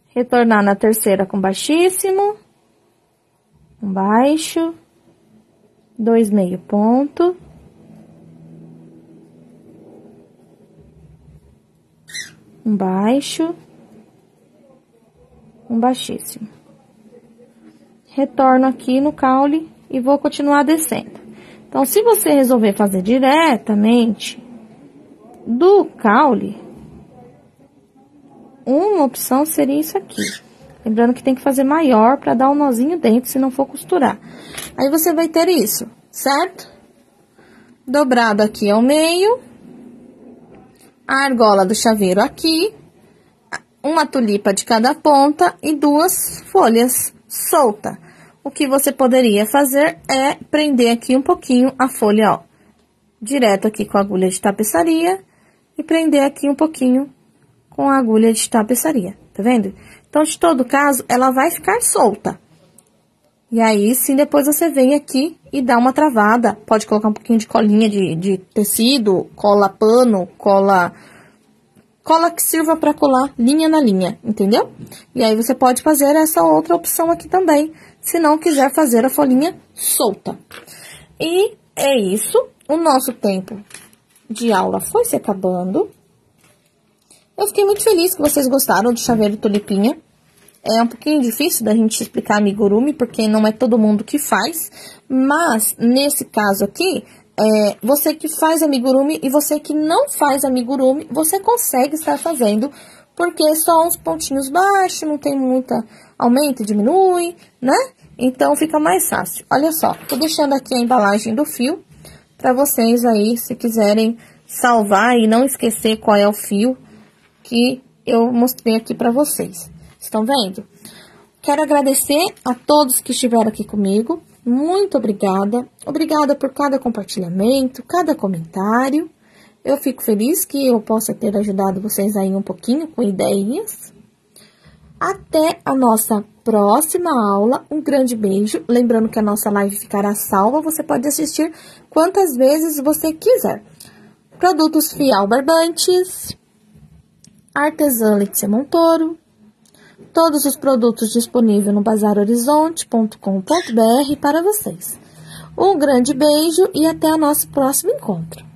Retornar na terceira com baixíssimo. Um baixo. 2 meio ponto. Um baixo. Um baixíssimo. Retorno aqui no caule e vou continuar descendo. Então, se você resolver fazer diretamente do caule, uma opção seria isso aqui. Lembrando que tem que fazer maior para dar um nozinho dentro, se não for costurar. Aí, você vai ter isso, certo? Dobrado aqui ao meio. A argola do chaveiro aqui. Uma tulipa de cada ponta e 2 folhas solta. O que você poderia fazer é prender aqui um pouquinho a folha, ó. Direto aqui com a agulha de tapeçaria e prender aqui um pouquinho com a agulha de tapeçaria, tá vendo? Então, de todo caso, ela vai ficar solta. E aí, sim, depois você vem aqui e dá uma travada. Pode colocar um pouquinho de colinha de tecido, cola pano, cola... Cola que sirva para colar linha na linha, entendeu? E aí, você pode fazer essa outra opção aqui também, se não quiser fazer a folhinha solta. E é isso. O nosso tempo de aula foi se acabando. Eu fiquei muito feliz que vocês gostaram do chaveiro tulipinha. É um pouquinho difícil da gente explicar amigurumi, porque não é todo mundo que faz. Mas, nesse caso aqui... você que faz amigurumi e você que não faz amigurumi, você consegue estar fazendo, porque só uns pontinhos baixos, não tem muita... Aumenta e diminui, né? Então, fica mais fácil. Olha só, tô deixando aqui a embalagem do fio, para vocês aí, se quiserem salvar e não esquecer qual é o fio que eu mostrei aqui pra vocês. Estão vendo? Quero agradecer a todos que estiveram aqui comigo. Muito obrigada. Obrigada por cada compartilhamento, cada comentário. Eu fico feliz que eu possa ter ajudado vocês aí um pouquinho com ideias. Até a nossa próxima aula. Um grande beijo. Lembrando que a nossa live ficará salva. Você pode assistir quantas vezes você quiser. Produtos Fial Barbantes, Artesã Letícia Montoro, todos os produtos disponíveis no bazarhorizonte.com.br para vocês. Um grande beijo e até o nosso próximo encontro.